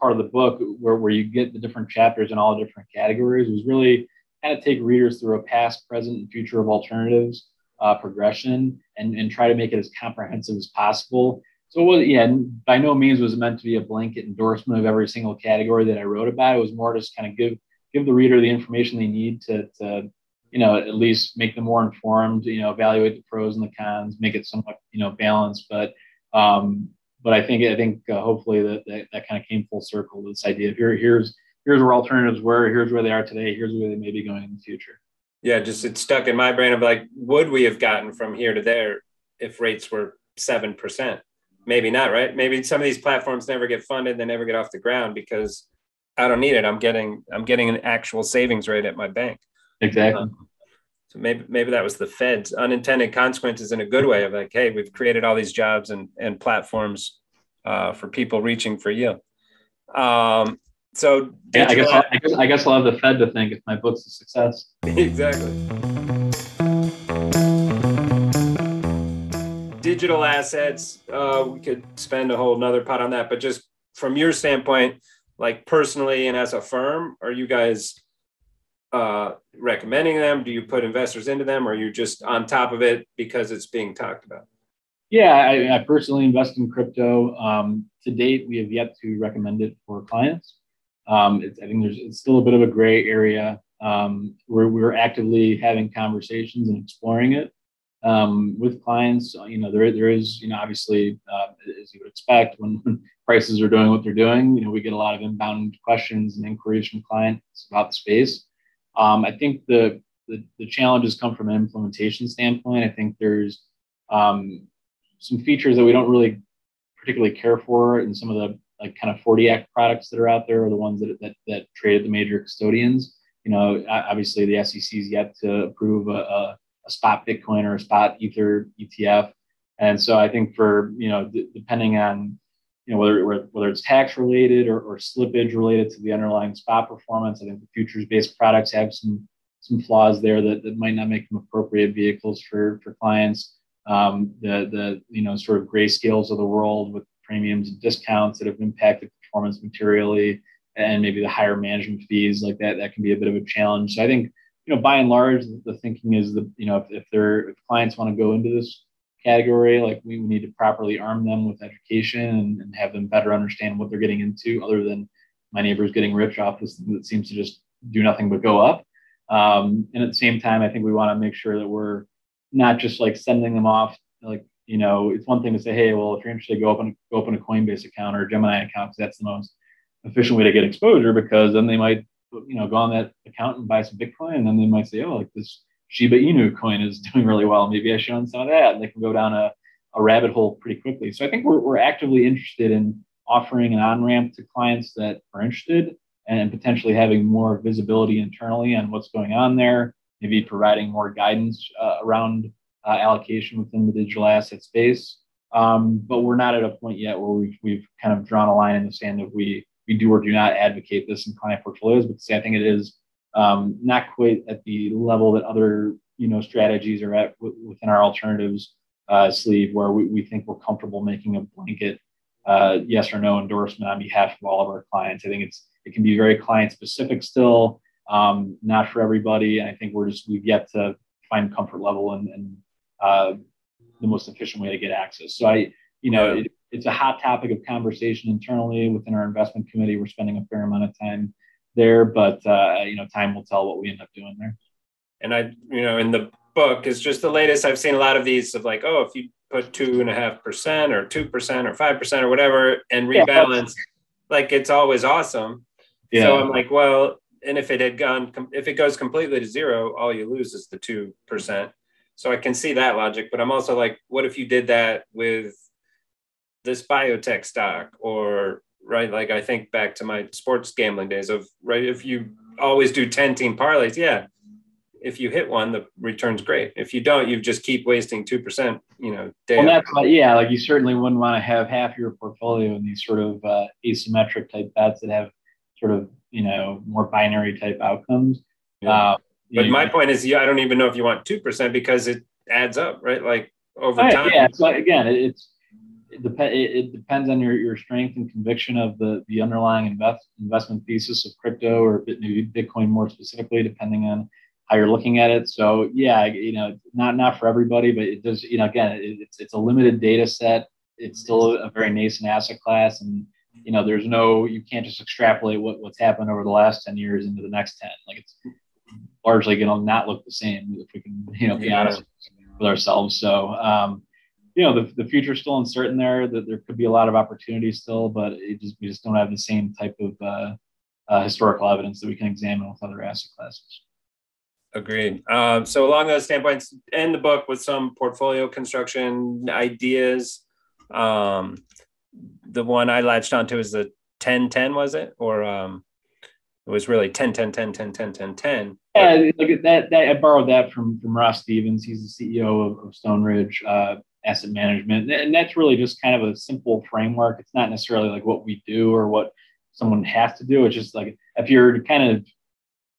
part of the book, where, where you get the different chapters in all different categories, is really kind of take readers through a past, present, and future of alternatives uh, progression, and, and try to make it as comprehensive as possible. So it was, yeah, by no means was it meant to be a blanket endorsement of every single category that I wrote about. It was more just kind of give give the reader the information they need to, to, you know, at least make them more informed, you know, evaluate the pros and the cons, make it somewhat, you know, balanced. But, um, but I think, I think uh, hopefully that, that, that kind of came full circle to this idea of here, here's, here's where alternatives were, here's where they are today, here's where they may be going in the future. Yeah. Just, it's stuck in my brain of like, would we have gotten from here to there if rates were seven percent? Maybe not, right? Maybe some of these platforms never get funded. They never get off the ground because I don't need it. I'm getting, I'm getting an actual savings rate at my bank. Exactly. Um, so maybe, maybe that was the Fed's unintended consequences in a good way of like, hey, we've created all these jobs and, and platforms uh, for people reaching for yield. Um, so yeah, I guess, have- I guess, I guess I'll have the Fed to thank if my book's a success. Exactly. Digital assets. Uh, we could spend a whole nother pot on that, but just from your standpoint, like personally and as a firm, are you guys uh, recommending them? Do you put investors into them, or are you just on top of it because it's being talked about? Yeah, I, I personally invest in crypto. Um, to date, we have yet to recommend it for clients. Um, it's, I think there's it's still a bit of a gray area um, where we're actively having conversations and exploring it um, with clients. You know, there there is, you know, obviously, uh, as you would expect, when, when prices are doing what they're doing, you know, we get a lot of inbound questions and inquiries from clients about the space. Um, I think the, the the challenges come from an implementation standpoint. I think there's um, some features that we don't really particularly care for in some of the like kind of forty Act products that are out there, or the ones that that, that trade at the major custodians. You know, obviously the S E C's yet to approve a, a, a spot Bitcoin or a spot Ether E T F, and so I think for you know d- depending on You know, whether whether it's tax related or, or slippage related to the underlying spot performance, I think the futures-based products have some some flaws there that, that might not make them appropriate vehicles for for clients. um, the, the, you know, sort of grayscales of the world with premiums and discounts that have impacted performance materially, and maybe the higher management fees like that, that can be a bit of a challenge. So I think, you know, by and large, the thinking is the, you know, if, if they're, if clients want to go into this category, like we need to properly arm them with education and, and have them better understand what they're getting into, other than my neighbor's getting rich off this thing that seems to just do nothing but go up. Um, and at the same time, I think we want to make sure that we're not just like sending them off. Like, you know, it's one thing to say, hey, well, if you're interested, go open, go open a Coinbase account or a Gemini account, because that's the most efficient way to get exposure, because then they might, you know, go on that account and buy some Bitcoin. And then they might say, oh, like this Shiba Inu coin is doing really well. Maybe I should own some of that. And they can go down a, a rabbit hole pretty quickly. So I think we're, we're actively interested in offering an on-ramp to clients that are interested, and potentially having more visibility internally on what's going on there, maybe providing more guidance uh, around uh, allocation within the digital asset space. Um, but we're not at a point yet where we've, we've kind of drawn a line in the sand of we we do or do not advocate this in client portfolios. But say, I think it is um, not quite at the level that other, you know, strategies are at w- within our alternatives uh, sleeve, where we, we think we're comfortable making a blanket uh, yes or no endorsement on behalf of all of our clients. I think it's it can be very client specific still, um, not for everybody. And I think we're just, we've yet to find comfort level and, and uh, the most efficient way to get access. So I, you know, it, it's a hot topic of conversation internally within our investment committee. We're spending a fair amount of time there, but uh, you know, time will tell what we end up doing there. And I, you know, in the book is just the latest. I've seen a lot of these of like, oh, if you put two and a half percent or two percent or five percent or whatever, and rebalance, yeah, like it's always awesome. Yeah. So I'm like, well, and if it had gone, if it goes completely to zero, all you lose is the two percent. So I can see that logic, but I'm also like, what if you did that with this biotech stock or, right? Like I think back to my sports gambling days of, right? If you always do ten team parlays, yeah. If you hit one, the return's great. If you don't, you just keep wasting two percent, you know, day. Well, that's like, yeah, like you certainly wouldn't want to have half your portfolio in these sort of uh, asymmetric type bets that have sort of, you know, more binary type outcomes. Yeah. Uh, but know, my point is, yeah, I don't even know if you want two percent because it adds up, right? Like over right, time. Yeah. So again, it, it's, it, dep- it depends on your, your strength and conviction of the, the underlying invest, investment thesis of crypto or maybe Bitcoin more specifically, depending on how you're looking at it. So yeah, you know, not, not for everybody, but it does, you know, again, it, it's, it's a limited data set. It's still a very nascent asset class, and you know, there's no, you can't just extrapolate what, what's happened over the last ten years into the next ten. Like it's largely going to not look the same if we can, you know, be yeah. honest with ourselves. So, um, you know, the, the future is still uncertain there, that there could be a lot of opportunities still, but it just, we just don't have the same type of uh, uh, historical evidence that we can examine with other asset classes. Agreed. Um, so along those standpoints, end the book with some portfolio construction ideas. Um, The one I latched onto is the ten ten, was it? Or um, it was really ten ten ten ten ten ten ten ten. Yeah, look at that, that. I borrowed that from, from Ross Stevens. He's the C E O of, of Stone Ridge uh, Asset Management. And that's really just kind of a simple framework. It's not necessarily like what we do or what someone has to do. It's just like if you're kind of,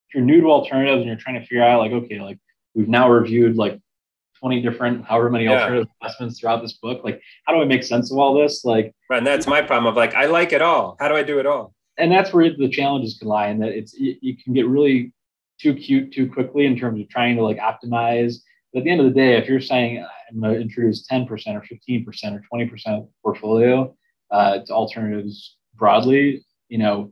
if you're new to alternatives and you're trying to figure out like, okay, like we've now reviewed like twenty different, however many yeah. alternative investments throughout this book. Like, how do I make sense of all this? Like, right, and that's my problem of like, I like it all. How do I do it all? And that's where the challenges can lie, in that it's, you, you can get really too cute too quickly in terms of trying to like optimize. But at the end of the day, if you're saying I'm going to introduce ten percent or fifteen percent or twenty percent of the portfolio uh, to alternatives broadly, you know,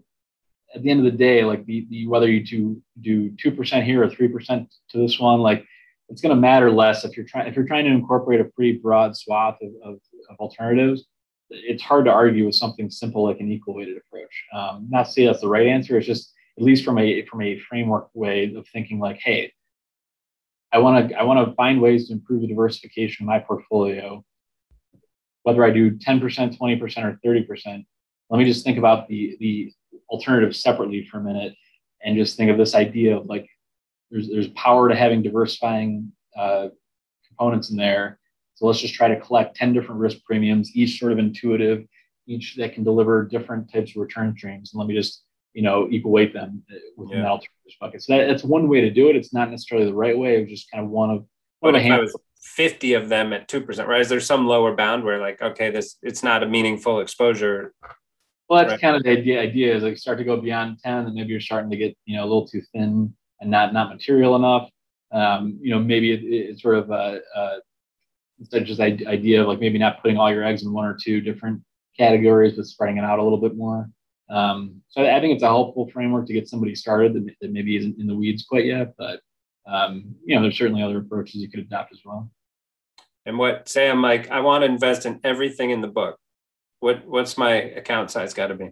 at the end of the day, like the, the whether you do, do two percent here or three percent to this one, like, it's going to matter less if you're trying if you're trying to incorporate a pretty broad swath of, of, of alternatives. It's hard to argue with something simple like an equal weighted approach. Um, not to say that's the right answer. It's just at least from a from a framework way of thinking like, hey, I want to I want to find ways to improve the diversification of my portfolio. Whether I do ten percent, twenty percent, or thirty percent, let me just think about the the alternative separately for a minute, and just think of this idea of like, There's, there's power to having diversifying uh, components in there. So let's just try to collect ten different risk premiums, each sort of intuitive, each that can deliver different types of return streams. And let me just, you know, equal weight them within yeah. that alternatives bucket. So that, that's one way to do it. It's not necessarily the right way. It's just kind of one of, one what of if I was fifty of them at two percent, right? Is there some lower bound where like, okay, this, it's not a meaningful exposure? Well, that's right? Kind of the idea, idea is like start to go beyond ten and maybe you're starting to get, you know, a little too thin and not, not material enough. Um, you know, maybe it, it's sort of a, a instead just idea of like maybe not putting all your eggs in one or two different categories, but spreading it out a little bit more. Um, so I think it's a helpful framework to get somebody started that, that maybe isn't in the weeds quite yet, but um, you know, there's certainly other approaches you could adopt as well. And what, say I'm like, I want to invest in everything in the book. What, what's my account size got to be,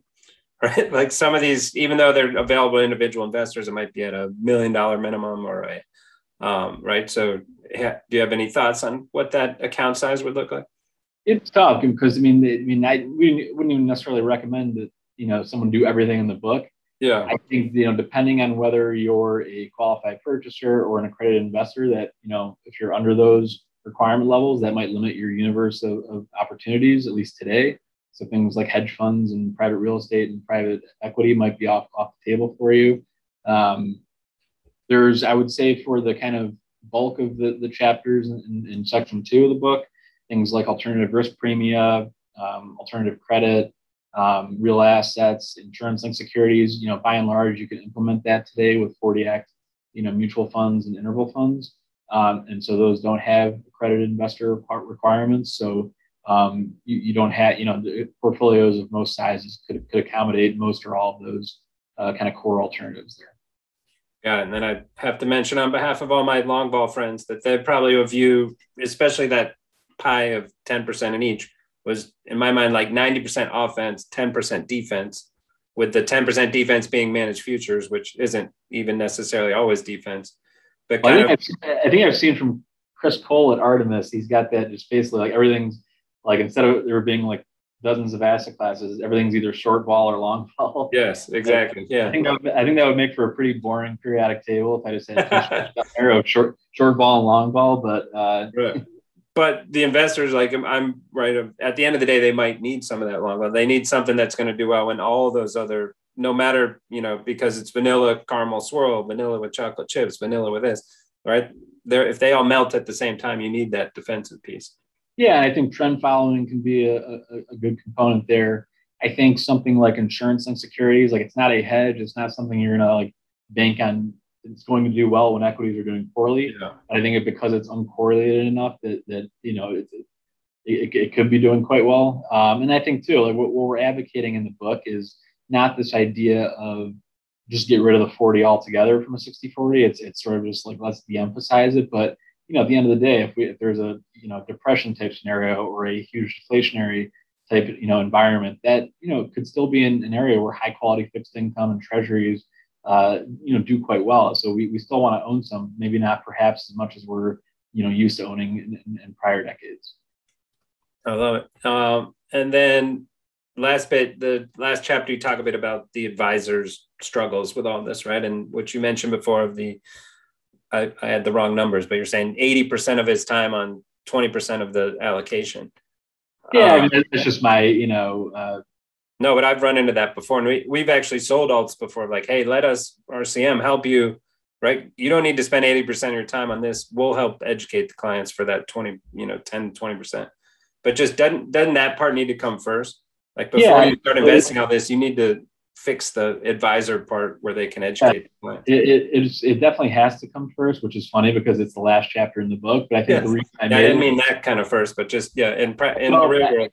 right? Like some of these, even though they're available to individual investors, it might be at a million dollar minimum or a, um, right? So do you have any thoughts on what that account size would look like? It's tough because I mean, I mean, I we wouldn't even necessarily recommend that, you know, someone do everything in the book. Yeah. I think, you know, depending on whether you're a qualified purchaser or an accredited investor, that, you know, if you're under those requirement levels, that might limit your universe of, of opportunities, at least today. So things like hedge funds and private real estate and private equity might be off, off the table for you. Um, there's, I would say for the kind of bulk of the, the chapters in, in section two of the book, things like alternative risk premia, um, alternative credit, um, real assets, insurance-linked securities, you know, by and large, you can implement that today with forty Act, you know, mutual funds and interval funds. Um, and so those don't have accredited investor requirements. So um, you, you don't have, you know, the portfolios of most sizes could, could accommodate most or all of those uh, kind of core alternatives there. Yeah, and then I have to mention on behalf of all my long ball friends that they probably will view, especially that pie of ten percent in each was in my mind, like ninety percent offense, ten percent defense, with the ten percent defense being managed futures, which isn't even necessarily always defense. But well, I, think of, I've, I think I've seen from Chris Cole at Artemis, he's got that just basically like everything's like, instead of there being like dozens of asset classes, everything's either short ball or long ball. Yes, exactly. Yeah. I think that would, I think that would make for a pretty boring periodic table if I just had arrow, short, short ball and long ball, but uh, right. But the investors, like I'm, I'm right, at the end of the day, they might need some of that long ball. They need something that's going to do well in all those other, no matter, you know, because it's vanilla caramel swirl, vanilla with chocolate chips, vanilla with this, right? There, if they all melt at the same time, you need that defensive piece. Yeah, I think trend following can be a, a, a good component there. I think something like insurance and securities, like it's not a hedge, it's not something you're going to like bank on. It's going to do well when equities are doing poorly. Yeah. I think it, because it's uncorrelated enough that, that you know, it, it, it could be doing quite well. Um, and I think too, like what, what we're advocating in the book is not this idea of just get rid of the forty altogether from a sixty forty. It's, it's sort of just like, let's de-emphasize it. But, you know, at the end of the day, if we, if there's a, you know, depression type scenario or a huge deflationary type, you know, environment that, you know, could still be in an area where high quality fixed income and treasuries, Uh, you know, do quite well. So we, we still want to own some, maybe not perhaps as much as we're, you know, used to owning in, in, in prior decades. I love it. Um, and then last bit, the last chapter, you talk a bit about the advisor's struggles with all this, right? And what you mentioned before of the, I, I had the wrong numbers, but you're saying eighty percent of his time on twenty percent of the allocation. Yeah, um, I mean, that's just my, you know, uh, no, but I've run into that before. And we, we've actually sold alts before, like, hey, let us, R C M, help you, right? You don't need to spend eighty percent of your time on this. We'll help educate the clients for that twenty, you know, ten, twenty percent. But just doesn't, doesn't that part need to come first? Like before yeah, you start investing all this, you need to fix the advisor part where they can educate yeah, the clients. It, it, it's, it definitely has to come first, which is funny because it's the last chapter in the book. But I think yes. the reason I, I didn't mean that kind of first, but just, yeah, in, in well, the real world.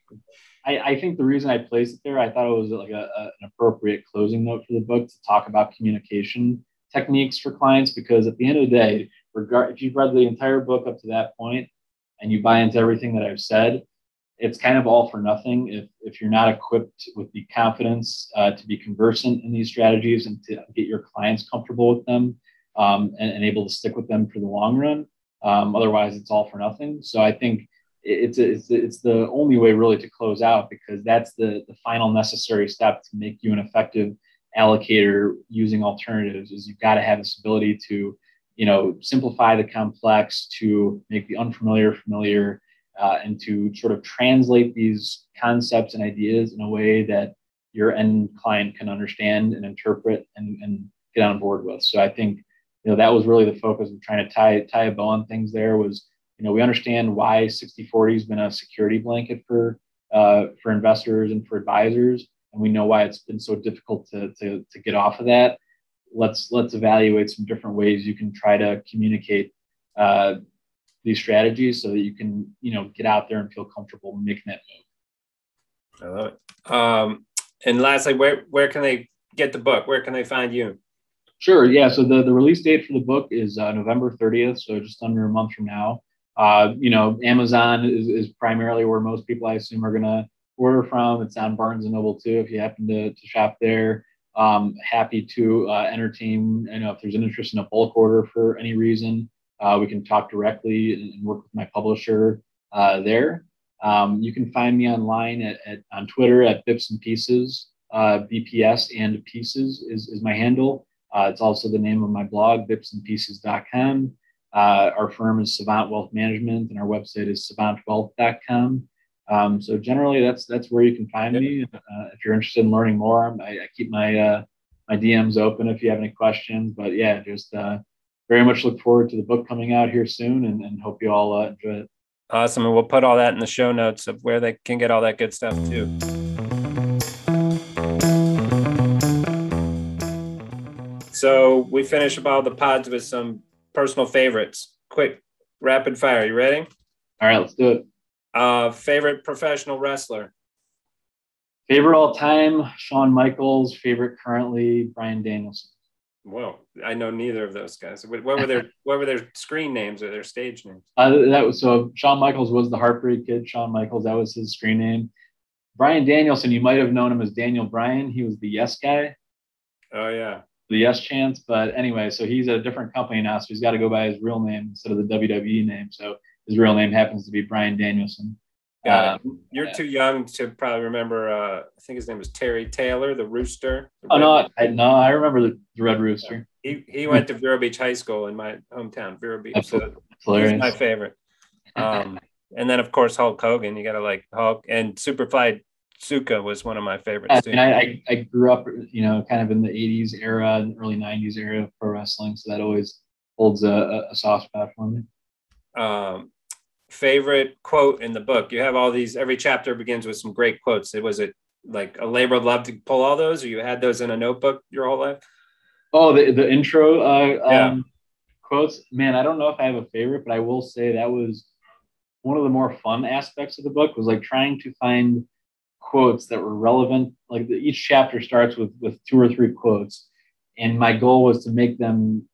I, I think the reason I placed it there, I thought it was like a, a, an appropriate closing note for the book to talk about communication techniques for clients, because at the end of the day, regard, if you've read the entire book up to that point and you buy into everything that I've said, it's kind of all for nothing if, if you're not equipped with the confidence uh, to be conversant in these strategies and to get your clients comfortable with them um, and, and able to stick with them for the long run. Um, otherwise, it's all for nothing. So I think It's, it's it's the only way really to close out, because that's the, the final necessary step to make you an effective allocator using alternatives. Is you've got to have this ability to, you know, simplify the complex, to make the unfamiliar familiar, uh, and to sort of translate these concepts and ideas in a way that your end client can understand and interpret and, and get on board with. So I think, you know, that was really the focus of trying to tie tie a bow on things. There was You know, we understand why sixty forty has been a security blanket for uh, for investors and for advisors, and we know why it's been so difficult to to, to get off of that. Let's let's evaluate some different ways you can try to communicate uh, these strategies so that you can, you know, get out there and feel comfortable making that move. I love it. Um, and lastly, where where can they get the book? Where can they find you? Sure. Yeah. So the, the release date for the book is uh, November thirtieth. So just under a month from now. Uh, you know, Amazon is, is primarily where most people, I assume, are going to order from. It's on Barnes and Noble too, if you happen to, to shop there. Um, happy to uh, entertain, you know, if there's an interest in a bulk order for any reason, uh, we can talk directly and work with my publisher uh, there. Um, you can find me online at, at on Twitter at Bips and Pieces. Uh, B P S and Pieces is, is my handle. Uh, it's also the name of my blog, bips and pieces dot com. Uh, our firm is Savant Wealth Management, and our website is savant wealth dot com. Um, so generally, that's that's where you can find me. Uh, if you're interested in learning more, I, I keep my uh, my D Ms open if you have any questions. But yeah, just uh, very much look forward to the book coming out here soon, and, and hope you all uh, enjoy it. Awesome, and we'll put all that in the show notes of where they can get all that good stuff too. So we finish up all the pods with some personal favorites. Quick, rapid fire. You ready? All right, let's do it. Uh, favorite professional wrestler? Favorite all time, Shawn Michaels. Favorite currently, Brian Danielson. Whoa, I know neither of those guys. What were their What were their screen names or their stage names? Uh, that was so. Shawn Michaels was the Heartbreak Kid. Shawn Michaels, that was his screen name. Brian Danielson, you might have known him as Daniel Bryan. He was the Yes Guy. Oh yeah. The Yes Chance, but anyway, so he's at a different company now, so he's got to go by his real name instead of the W W E name. So his real name happens to be Brian Danielson. Um, You're yeah. too young to probably remember. Uh, I think his name was Terry Taylor, the Rooster. The oh no, I, no, I remember the, the Red Rooster. Yeah. He he went to Vero Beach High School in my hometown, Vero Beach. So he's my favorite. Um, and then of course Hulk Hogan. You got to like Hulk and Superfly. Suka was one of my favorites. And I, I, I grew up, you know, kind of in the eighties era and early nineties era of pro wrestling. So that always holds a, a soft spot for me. Um, favorite quote in the book? You have all these, every chapter begins with some great quotes. It was it like a labor of love to pull all those, or you had those in a notebook your whole life? Oh, the, the intro uh, yeah. um, quotes. Man, I don't know if I have a favorite, but I will say that was one of the more fun aspects of the book was like trying to find quotes that were relevant. Like the, each chapter starts with with two or three quotes, and my goal was to make them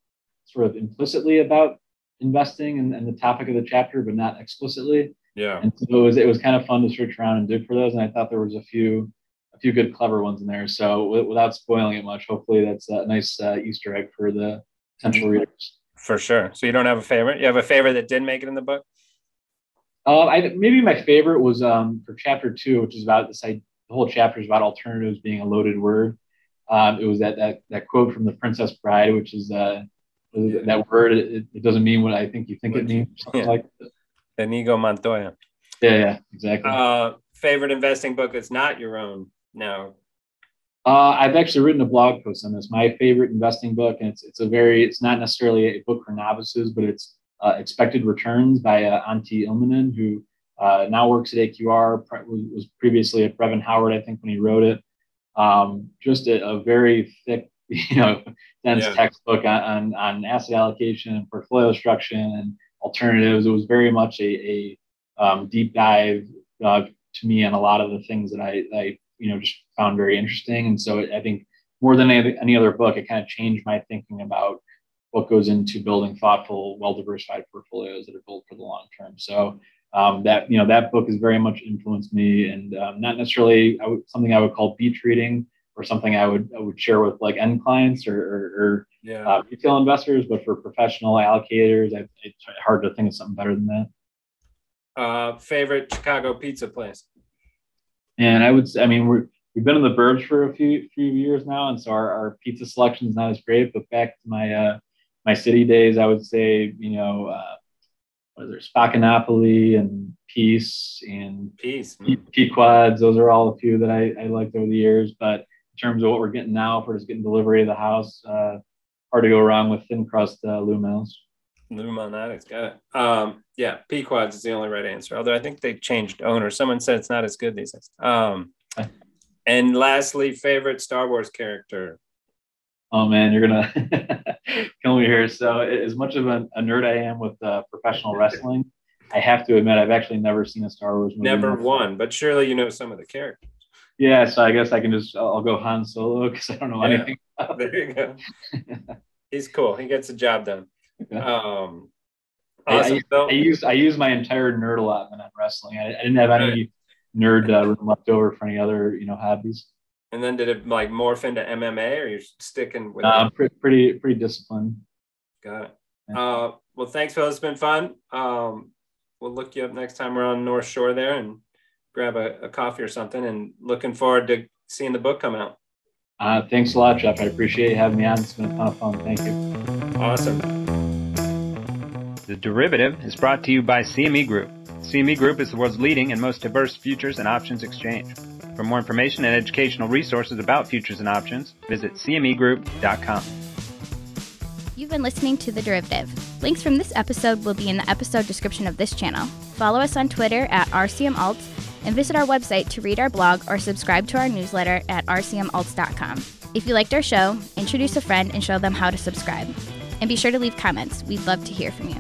sort of implicitly about investing and, and the topic of the chapter, but not explicitly. Yeah. And so it was it was kind of fun to search around and dig for those. And I thought there was a few a few good clever ones in there. So w- without spoiling it much, hopefully that's a nice uh, Easter egg for the potential readers. For sure. So you don't have a favorite? You have a favorite that didn't make it in the book? Uh, I, maybe my favorite was um, for chapter two, which is about this. I, the whole chapter is about alternatives being a loaded word. Um, it was that that that quote from The Princess Bride, which is uh, that word. It, it doesn't mean what I think you think it means. Yeah. Like Inigo Montoya. Yeah, yeah, exactly. Uh, favorite investing book that's not your own now? Uh, I've actually written a blog post on this. My favorite investing book, and it's it's a very it's not necessarily a book for novices, but it's. Uh, Expected Returns by uh, Antti Ilmanen, who uh, now works at A Q R, pre- was previously at Brevin Howard, I think, when he wrote it. Um, just a, a very thick, you know, dense yeah. textbook on, on on asset allocation and portfolio construction and alternatives. It was very much a, a um, deep dive uh, to me on a lot of the things that I, I, you know, just found very interesting. And so it, I think more than any, any other book, it kind of changed my thinking about what goes into building thoughtful, well-diversified portfolios that are built for the long term. So um, that, you know, that book has very much influenced me, and um, not necessarily I would, something I would call beach reading or something I would I would share with like end clients or, or, or yeah. uh, retail investors, but for professional allocators, I, it's hard to think of something better than that. Uh, favorite Chicago pizza place? And I would, I mean, we're, we've been in the burbs for a few few years now, and so our, our pizza selection is not as great, but back to my uh, my city days, I would say, you know, uh, what is there, Spacanopoli and Peace and Peace, Pequod's. Those are all a few that I, I liked over the years. But in terms of what we're getting now for just getting delivery of the house, uh, hard to go wrong with thin crust uh, Lou Malnati's. Lou Malnati's got it. Um, yeah, Pequod's is the only right answer. Although I think they changed owner. Someone said it's not as good these days. Um, and lastly, favorite Star Wars character. Oh man, you're gonna kill me here. So, as much of a, a nerd I am with uh, professional wrestling, I have to admit I've actually never seen a Star Wars movie. Never one, but surely you know some of the characters. Yeah, so I guess I can just I'll go Han Solo because I don't know yeah. anything about it. There you go. He's cool. He gets the job done. Um, awesome. I, I, I use I use my entire nerd allotment on wrestling. I, I didn't have any nerd uh, left over for any other you know hobbies. And then did it like morph into M M A, or you're sticking with? Uh, pretty, pretty, pretty disciplined. Got it. Yeah. Uh, well, thanks, Phil. It's been fun. Um, we'll look you up next time we're on North Shore there and grab a, a coffee or something. And looking forward to seeing the book come out. Uh, thanks a lot, Jeff. I appreciate you having me on. It's been a ton of fun. Thank you. Awesome. The Derivative is brought to you by C M E Group. C M E Group is the world's leading and most diverse futures and options exchange. For more information and educational resources about futures and options, visit c m e group dot com. You've been listening to The Derivative. Links from this episode will be in the episode description of this channel. Follow us on Twitter at R C M Alts and visit our website to read our blog or subscribe to our newsletter at r c m alts dot com. If you liked our show, introduce a friend and show them how to subscribe. And be sure to leave comments. We'd love to hear from you.